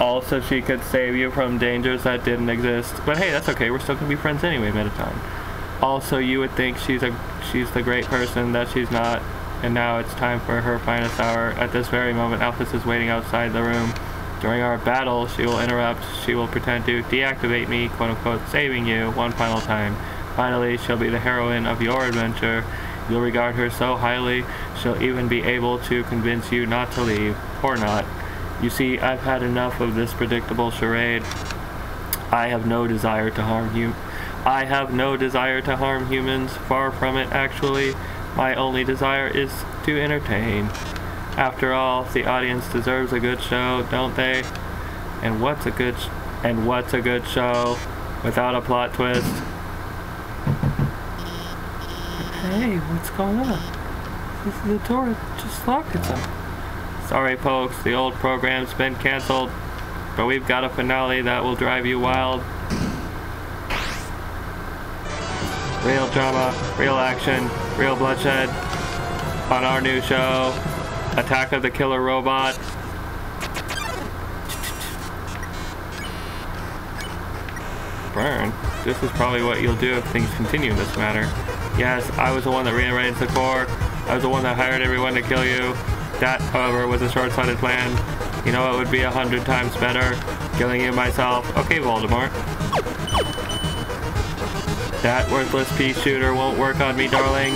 Also, she could save you from dangers that didn't exist. But hey, that's okay. We're still gonna be friends anyway, Mettaton. Also, you would think she's the great person that she's not. And now it's time for her finest hour. At this very moment, Alphys is waiting outside the room. During our battle, she will interrupt. She will pretend to deactivate me, quote-unquote, saving you one final time. Finally, she'll be the heroine of your adventure. You'll regard her so highly, she'll even be able to convince you not to leave, or not. You see, I've had enough of this predictable charade. I have no desire to harm you. I have no desire to harm humans. Far from it, actually. My only desire is to entertain. After all, the audience deserves a good show, don't they? And what's a good show without a plot twist? Hey, what's going on? The door just locked itself. Sorry, folks, the old program's been canceled, but we've got a finale that will drive you wild. Real drama, real action, real bloodshed on our new show, Attack of the Killer Robot. Burn. This is probably what you'll do if things continue in this manner. Yes, I was the one that rearranged the core. I was the one that hired everyone to kill you. That, however, was a short-sighted plan. You know, it would be 100 times better killing you myself. Okay, Voldemort. That worthless pea shooter won't work on me, darling.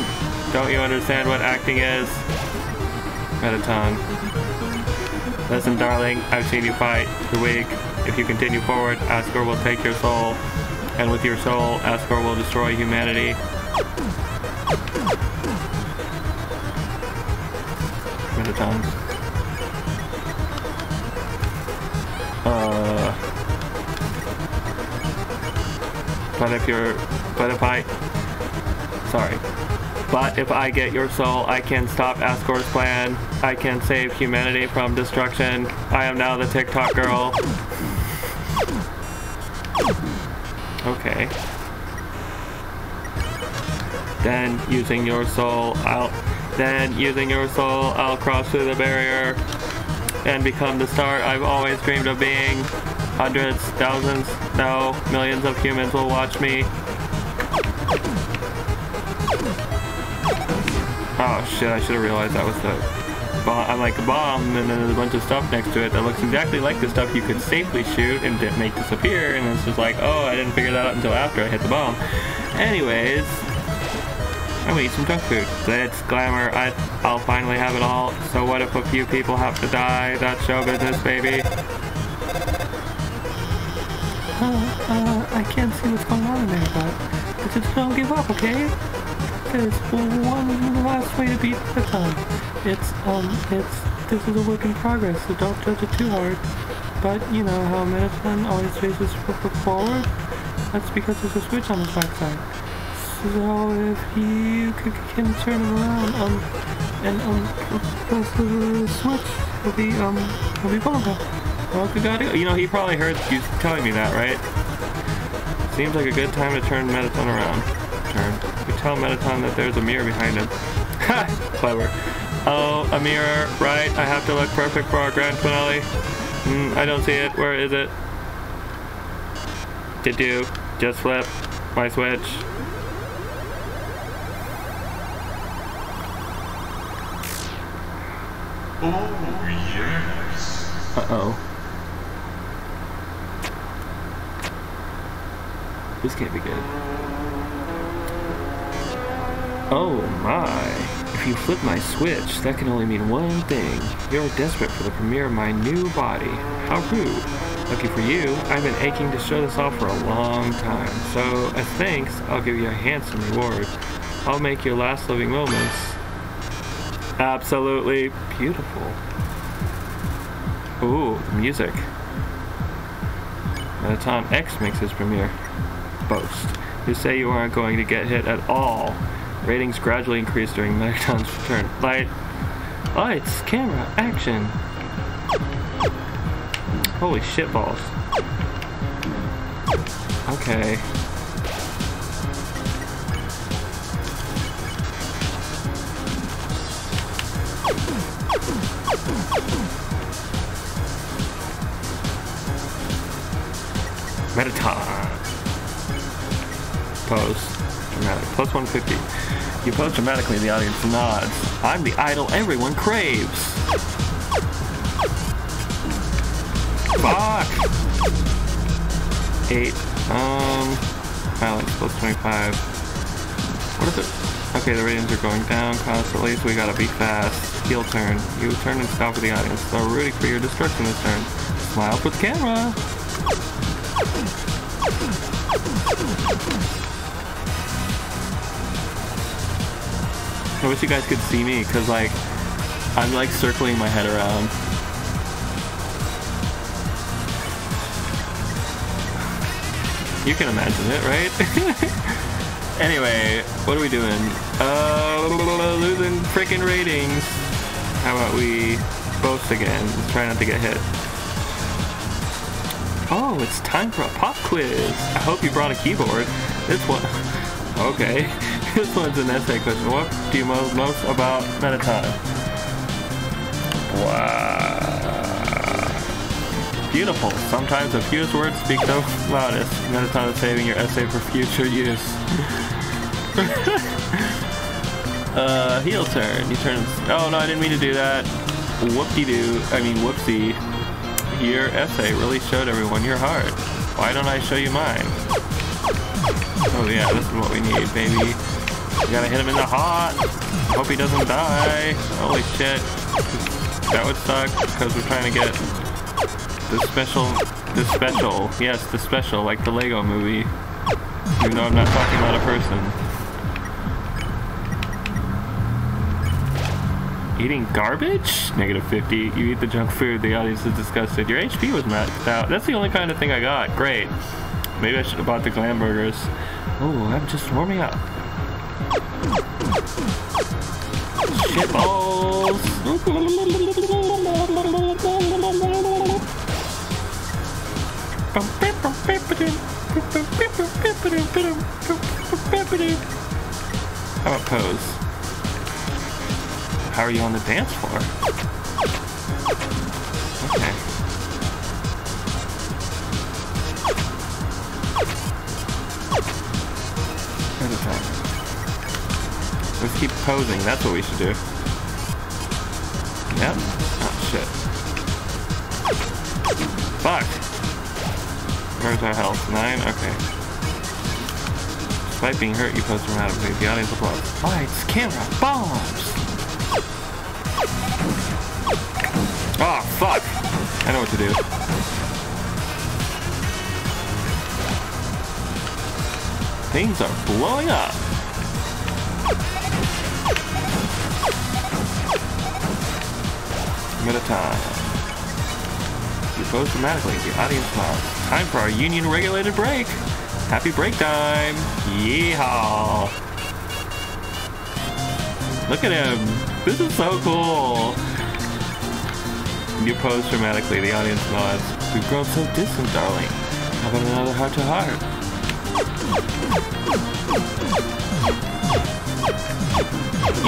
Don't you understand what acting is? Mettaton. Listen, darling, I've seen you fight. You're weak. you continue forward, Asgore will take your soul, and with your soul, Asgore will destroy humanity. Mettaton. But if I get your soul, I can stop Asgore's plan. I can save humanity from destruction. I am now the TikTok girl. Okay. Then using your soul, I'll cross through the barrier and become the star I've always dreamed of being. Hundreds, thousands, no, millions of humans will watch me. Oh shit, I should have realized that was the bomb. I'm like a bomb, and then there's a bunch of stuff next to it that looks exactly like the stuff you could safely shoot and didn't make disappear, and it's just like, oh, I didn't figure that out until after I hit the bomb. Anyways, I'm gonna eat some junk food. It's glamour, I'll finally have it all. So what if a few people have to die? That's show business, baby. I can't see what's going on in there, but just don't give up, okay? There's one last way to beat Mettaton. This is a work in progress, so don't judge it too hard. But you know how Mettaton always faces forward? That's because there's a switch on his backside. So if you can turn him around, press the switch, he'll be vulnerable. You know, he probably heard you telling me that, right? Seems like a good time to turn Mettaton around. We tell Mettaton that there's a mirror behind him. Ha! Clever. Oh, a mirror. Right, I have to look perfect for our grand finale. I don't see it. Where is it? Did you just flip my switch? Oh, yes. Uh-oh. This can't be good. Oh my, if you flip my switch, that can only mean one thing. You're desperate for the premiere of my new body. How rude. Lucky for you, I've been aching to show this off for a long time. So, as thanks, I'll give you a handsome reward. I'll make your last living moments absolutely beautiful. Ooh, the music. Mettaton X makes his premiere. Boast. You say you aren't going to get hit at all. Ratings gradually increased during Mettaton's return. Lights, camera, action! Holy shit balls. Okay. Mettaton. Pose. Dramatic. Plus 150. You pose dramatically, the audience nods. I'm the idol everyone craves. Fuck! 8. Balance plus 25. What is it? Okay, the ratings are going down constantly, so we gotta be fast. Heel turn. You turn and stop with the audience. So rooting for your destruction this turn. Smile for the camera. I wish you guys could see me, because, like, I'm, like, circling my head around. You can imagine it, right? Anyway, what are we doing? Losing freaking ratings. How about we boast again? Let's try not to get hit. Oh, it's time for a pop quiz. I hope you brought a keyboard. This one. Okay. This one's an essay question. What do you know most about Mettaton? Wow. Beautiful. Sometimes the fewest words speak the loudest. Mettaton is saving your essay for future use. Heel turn. You turn. Oh no, I didn't mean to do that. Whoopsie. Your essay really showed everyone your heart. Why don't I show you mine? Oh yeah, this is what we need, baby. We gotta hit him in the heart. Hope he doesn't die. Holy shit. That would suck, because we're trying to get The special. Yes, the special, like the Lego movie. Even though I'm not talking about a person. Eating garbage? -50. You eat the junk food, the audience is disgusted. Your HP was maxed out. That's the only kind of thing I got. Great. Maybe I should have bought the glam burgers. Oh, I'm just warming up. Shit balls! How about pose? How are you on the dance floor? Okay. Let's keep posing, that's what we should do. Yep. Oh shit. Fuck! Where's our health? 9? Okay. Despite being hurt, you post dramatically. The audience applauds. Lights, camera, bombs! Oh fuck! I know what to do. Things are blowing up. Mettaton. You pose dramatically. The audience smiles. Time for our union-regulated break. Happy break time. Yeehaw. Look at him. This is so cool. You pose dramatically. The audience nods. We've grown so distant, darling. How about another heart-to-heart?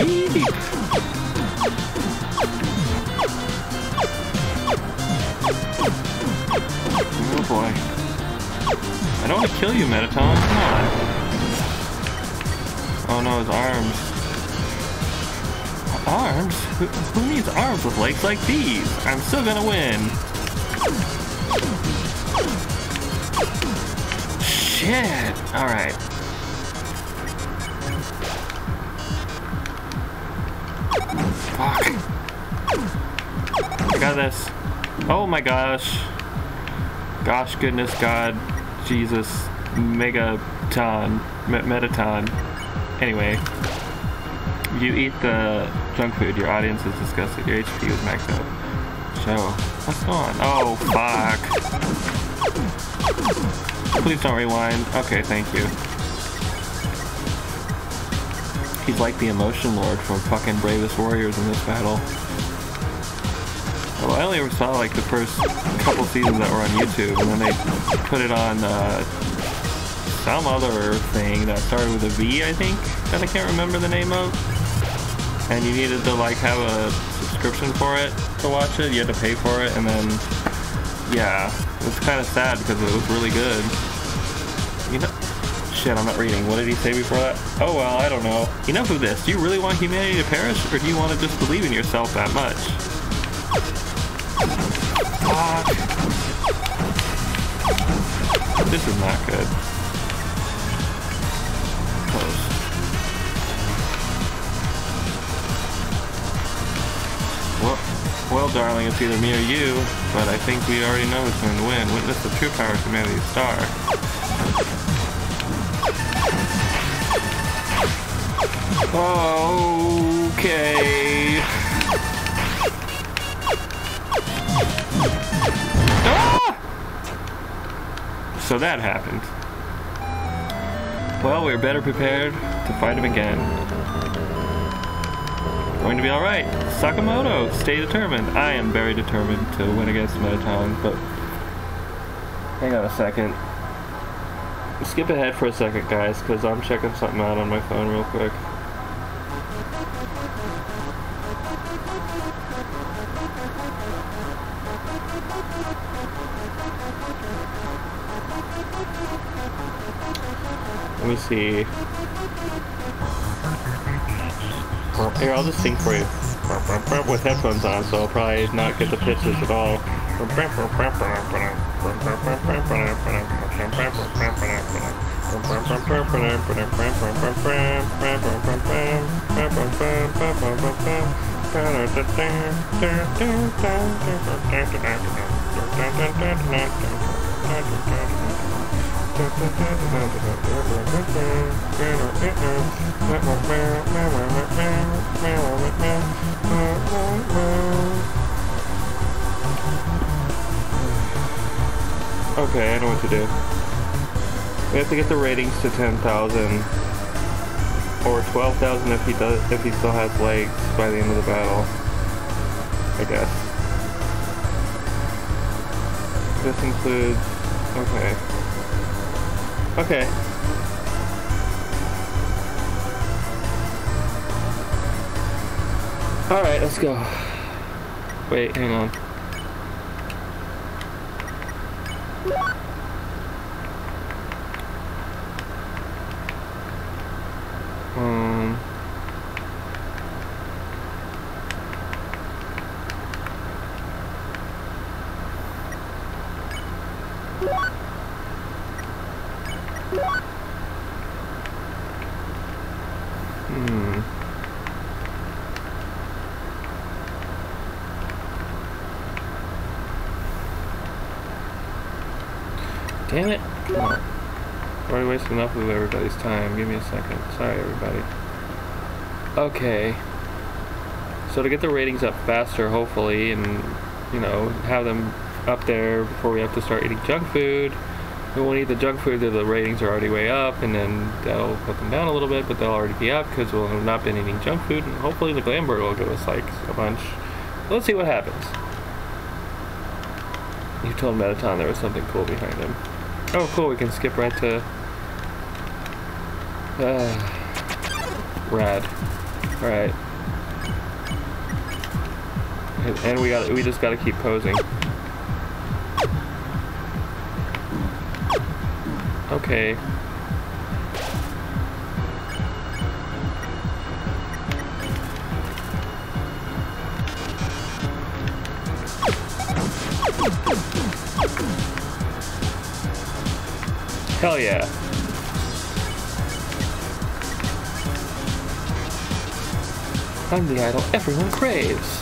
Eee. Oh boy. I don't want to kill you, Mettaton. Come on. Oh no, his arms. Arms? Who needs arms with legs like these? I'm still gonna win. Shit! Alright. Fuck. I got this. Oh my gosh. Gosh, goodness, God. Jesus. Megaton. Mettaton. Anyway. You eat the junk food. Your audience is disgusted. Your HP was maxed out. So, what's going on? Oh, fuck. Please don't rewind. Okay, thank you. He's like the Emotion Lord from fucking Bravest Warriors in this battle. Well, I only ever saw like the first couple seasons that were on YouTube, and then they put it on some other thing that started with a V, I think, that I can't remember the name of. And you needed to like have a subscription for it to watch it. You had to pay for it, and then yeah. It's kind of sad because it was really good. You know, shit, I'm not reading. What did he say before that? Oh, well, I don't know. Enough of this. Do you really want humanity to perish, or do you want to just believe in yourself that much? Fuck. This is not good. Close. Whoa. Well, darling, it's either me or you, but I think we already know who's going to win. Witness the true power of humanity's star. Okay. Ah! So that happened. Well, we're better prepared to fight him again. Going to be alright. Sakamoto, stay determined. I am very determined to win against Mettaton, but hang on a second. Skip ahead for a second, guys, because I'm checking something out on my phone real quick. Let me see. Here, I'll just sing for you. With headphones on, so I'll probably not get the pitches at all. Okay, I know what to do. We have to get the ratings to 10,000. Or 12,000 if he does, if he still has legs by the end of the battle, I guess. This includes, okay. Okay. All right, let's go. Wait, hang on. Damn it! Come on. I've already wasted enough of everybody's time. Give me a second. Sorry, everybody. Okay. So to get the ratings up faster, hopefully, and, you know, have them up there before we have to start eating junk food. We won't eat the junk food that the ratings are already way up, and then that'll put them down a little bit, but they'll already be up because we'll have not been eating junk food, and hopefully the Glamburger will give us, like, a bunch. Let's see what happens. You told Mettaton there was something cool behind him. Oh, cool, we can skip right to... rad. Alright. And we just gotta keep posing. Okay. Hell yeah. I'm the idol everyone craves.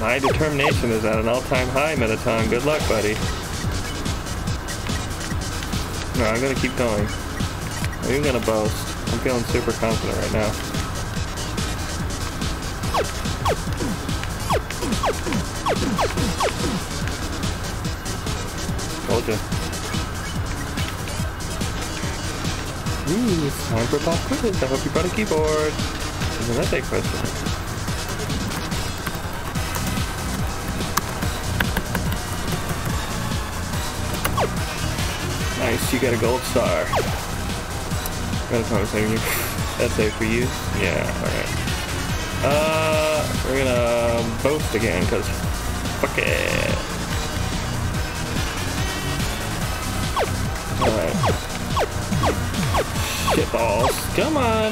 My determination is at an all-time high, Mettaton. Good luck, buddy. No, I'm gonna keep going. I'm even gonna boast. I'm feeling super confident right now. Ooh, it's time for pop quiz. I hope you brought a keyboard. And then I take question. Nice, you got a gold star. That's what I'm saying. That's safe for you. Yeah, alright. We're gonna boast again, because fuck it. Alright. Shit balls. Come on!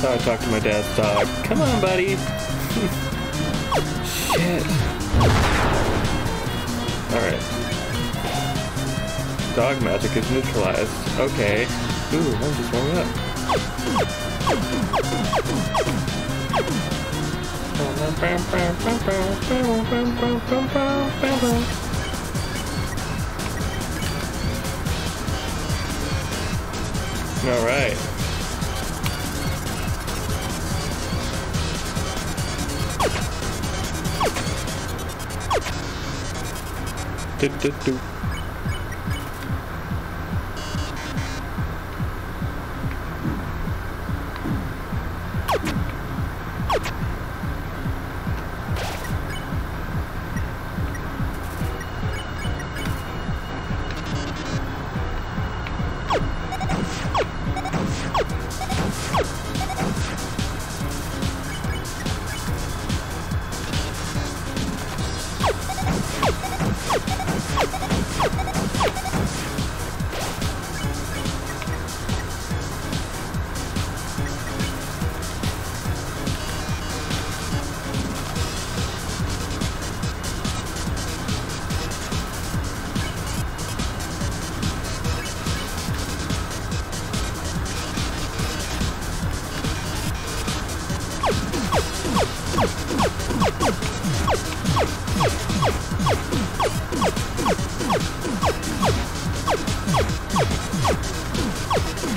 Oh, I talked to my dad's dog. Come on, buddy! Shit. Alright. Dog magic is neutralized. Okay. Ooh, I'm just warming up. Alright.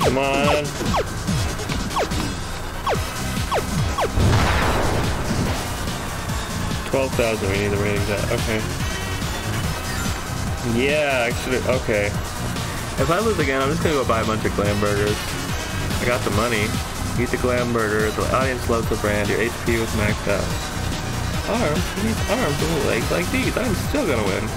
Come on. $12,000, we need to raise that, okay. Yeah, actually, okay. If I lose again, I'm just gonna go buy a bunch of glam burgers. I got the money. Eat the glam burger, the audience loves the brand, your HP was maxed out. Arms, you need arms, little legs like these, I'm still gonna win.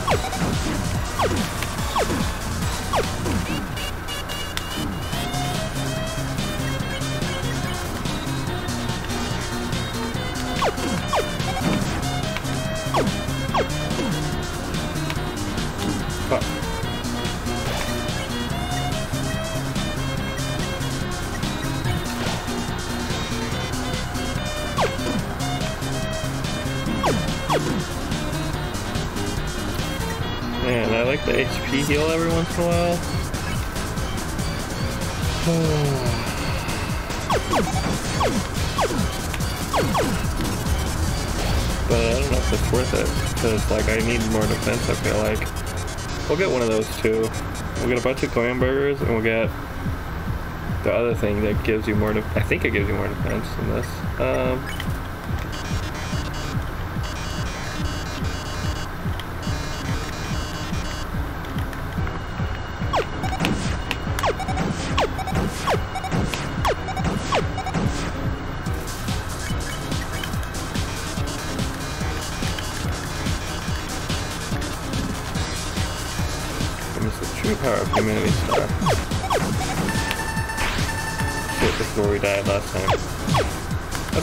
Heal every once in a while. But I don't know if it's worth it, because like I need more defense, I feel like. We'll get one of those too. We'll get a bunch of glam burgers and we'll get the other thing that gives you more defense. I think it gives you more defense than this.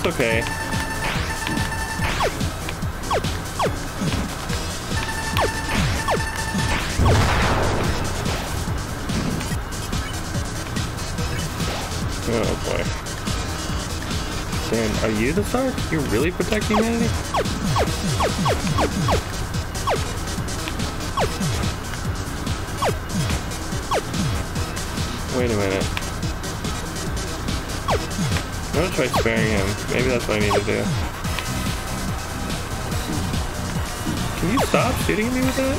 Okay. Oh boy. Damn, are you the Sark? You're really protecting humanity? Wait a minute. I'm gonna try sparing him. Maybe that's what I need to do. Can you stop shooting me with that?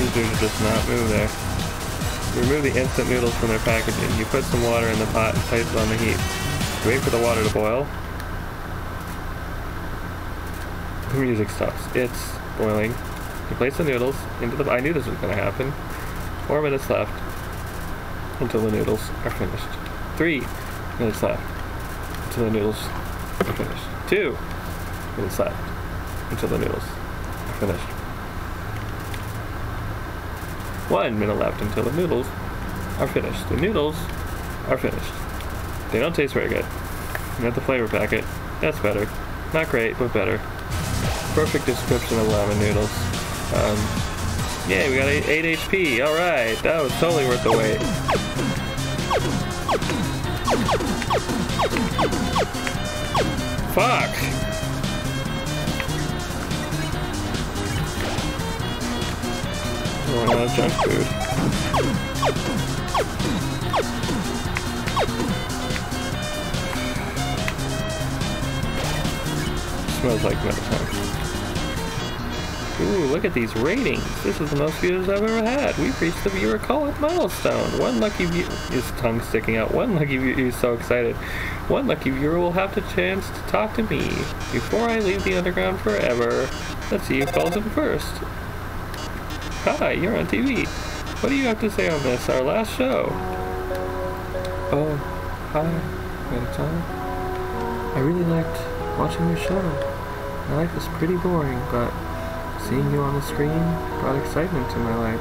These dudes just not move there. Remove the instant noodles from their packaging. You put some water in the pot and place it on the heat. Wait for the water to boil. The music stops. It's boiling. You place the noodles into the... I knew this was going to happen. 4 minutes left until the noodles are finished. 3 minutes left until the noodles are finished. 2 minutes left until the noodles are finished. 1 minute left until the noodles are finished. The noodles are finished. They don't taste very good. Not the flavor packet. That's better. Not great, but better. Perfect description of ramen noodles. Yeah, we got 8 HP. All right, that was totally worth the wait. Fuck. I want junk food. Smells like Mettaton. Ooh, look at these ratings. This is the most views I've ever had. We've reached the viewer call-up milestone. One lucky viewer... His tongue's sticking out. One lucky viewer... He's so excited. One lucky viewer will have the chance to talk to me before I leave the underground forever. Let's see who calls in first. Hi, you're on TV. What do you have to say on this, our last show? Oh, hi, Mettaton. I really liked watching your show. My life is pretty boring, but... seeing you on the screen brought excitement to my life,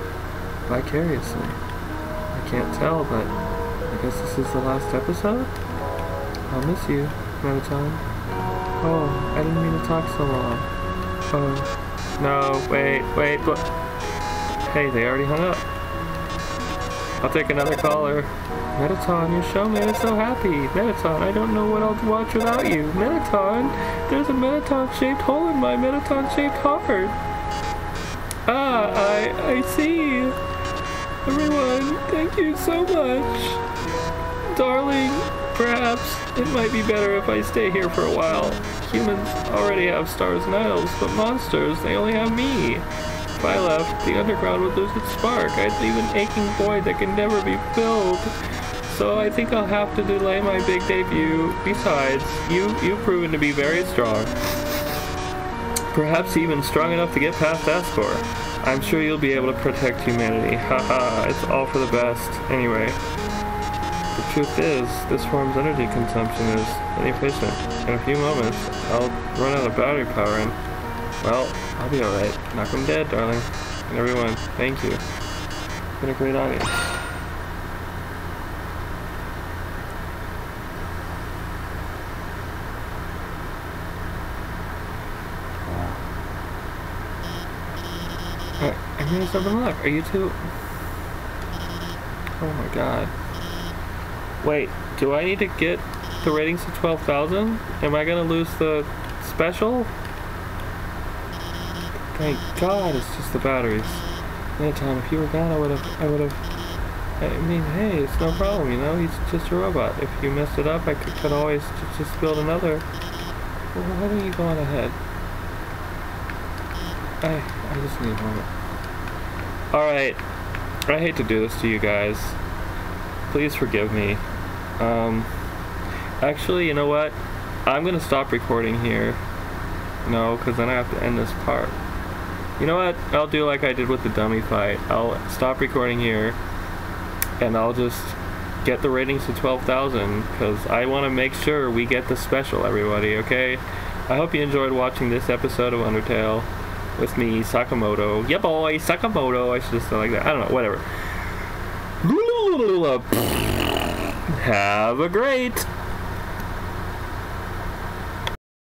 vicariously. I can't tell, but I guess this is the last episode? I'll miss you, Mettaton. Oh, I didn't mean to talk so long. Oh, no, wait, what? Hey, they already hung up. I'll take another caller. Mettaton, your show made us so happy. Mettaton, I don't know what I'll watch without you. Mettaton, there's a Mettaton-shaped hole in my Mettaton-shaped heart. Ah, I see. Everyone, thank you so much. Darling, perhaps it might be better if I stay here for a while. Humans already have stars and elves, but monsters, they only have me. If I left, the underground would lose its spark. I'd leave an aching void that can never be filled. So I think I'll have to delay my big debut. Besides, you've proven to be very strong. Perhaps even strong enough to get past Asgore. I'm sure you'll be able to protect humanity. Haha, it's all for the best. Anyway, the truth is, this form's energy consumption is inefficient. In a few moments, I'll run out of battery power and, well, I'll be alright. Knock 'em dead, darling. And everyone, thank you. It's been a great audience. There's nothing left. Are you two? Oh my god. Wait, do I need to get the ratings to 12,000? Am I gonna lose the special? Thank god it's just the batteries. Mettaton, if you were gone, I would have. I mean, hey, it's no problem, you know? He's just a robot. If you messed it up, I could always just build another. Well, why don't you go on ahead? I just need a moment. Alright, I hate to do this to you guys. Please forgive me. Actually, you know what? I'm gonna stop recording here. No, because then I have to end this part. You know what? I'll do like I did with the dummy fight. I'll stop recording here, and I'll just get the ratings to 12,000, because I want to make sure we get the special, everybody, okay? I hope you enjoyed watching this episode of Undertale. With me, Sakamoto. Yeah, boy, Sakamoto. I should have said like that. I don't know, whatever. Have a great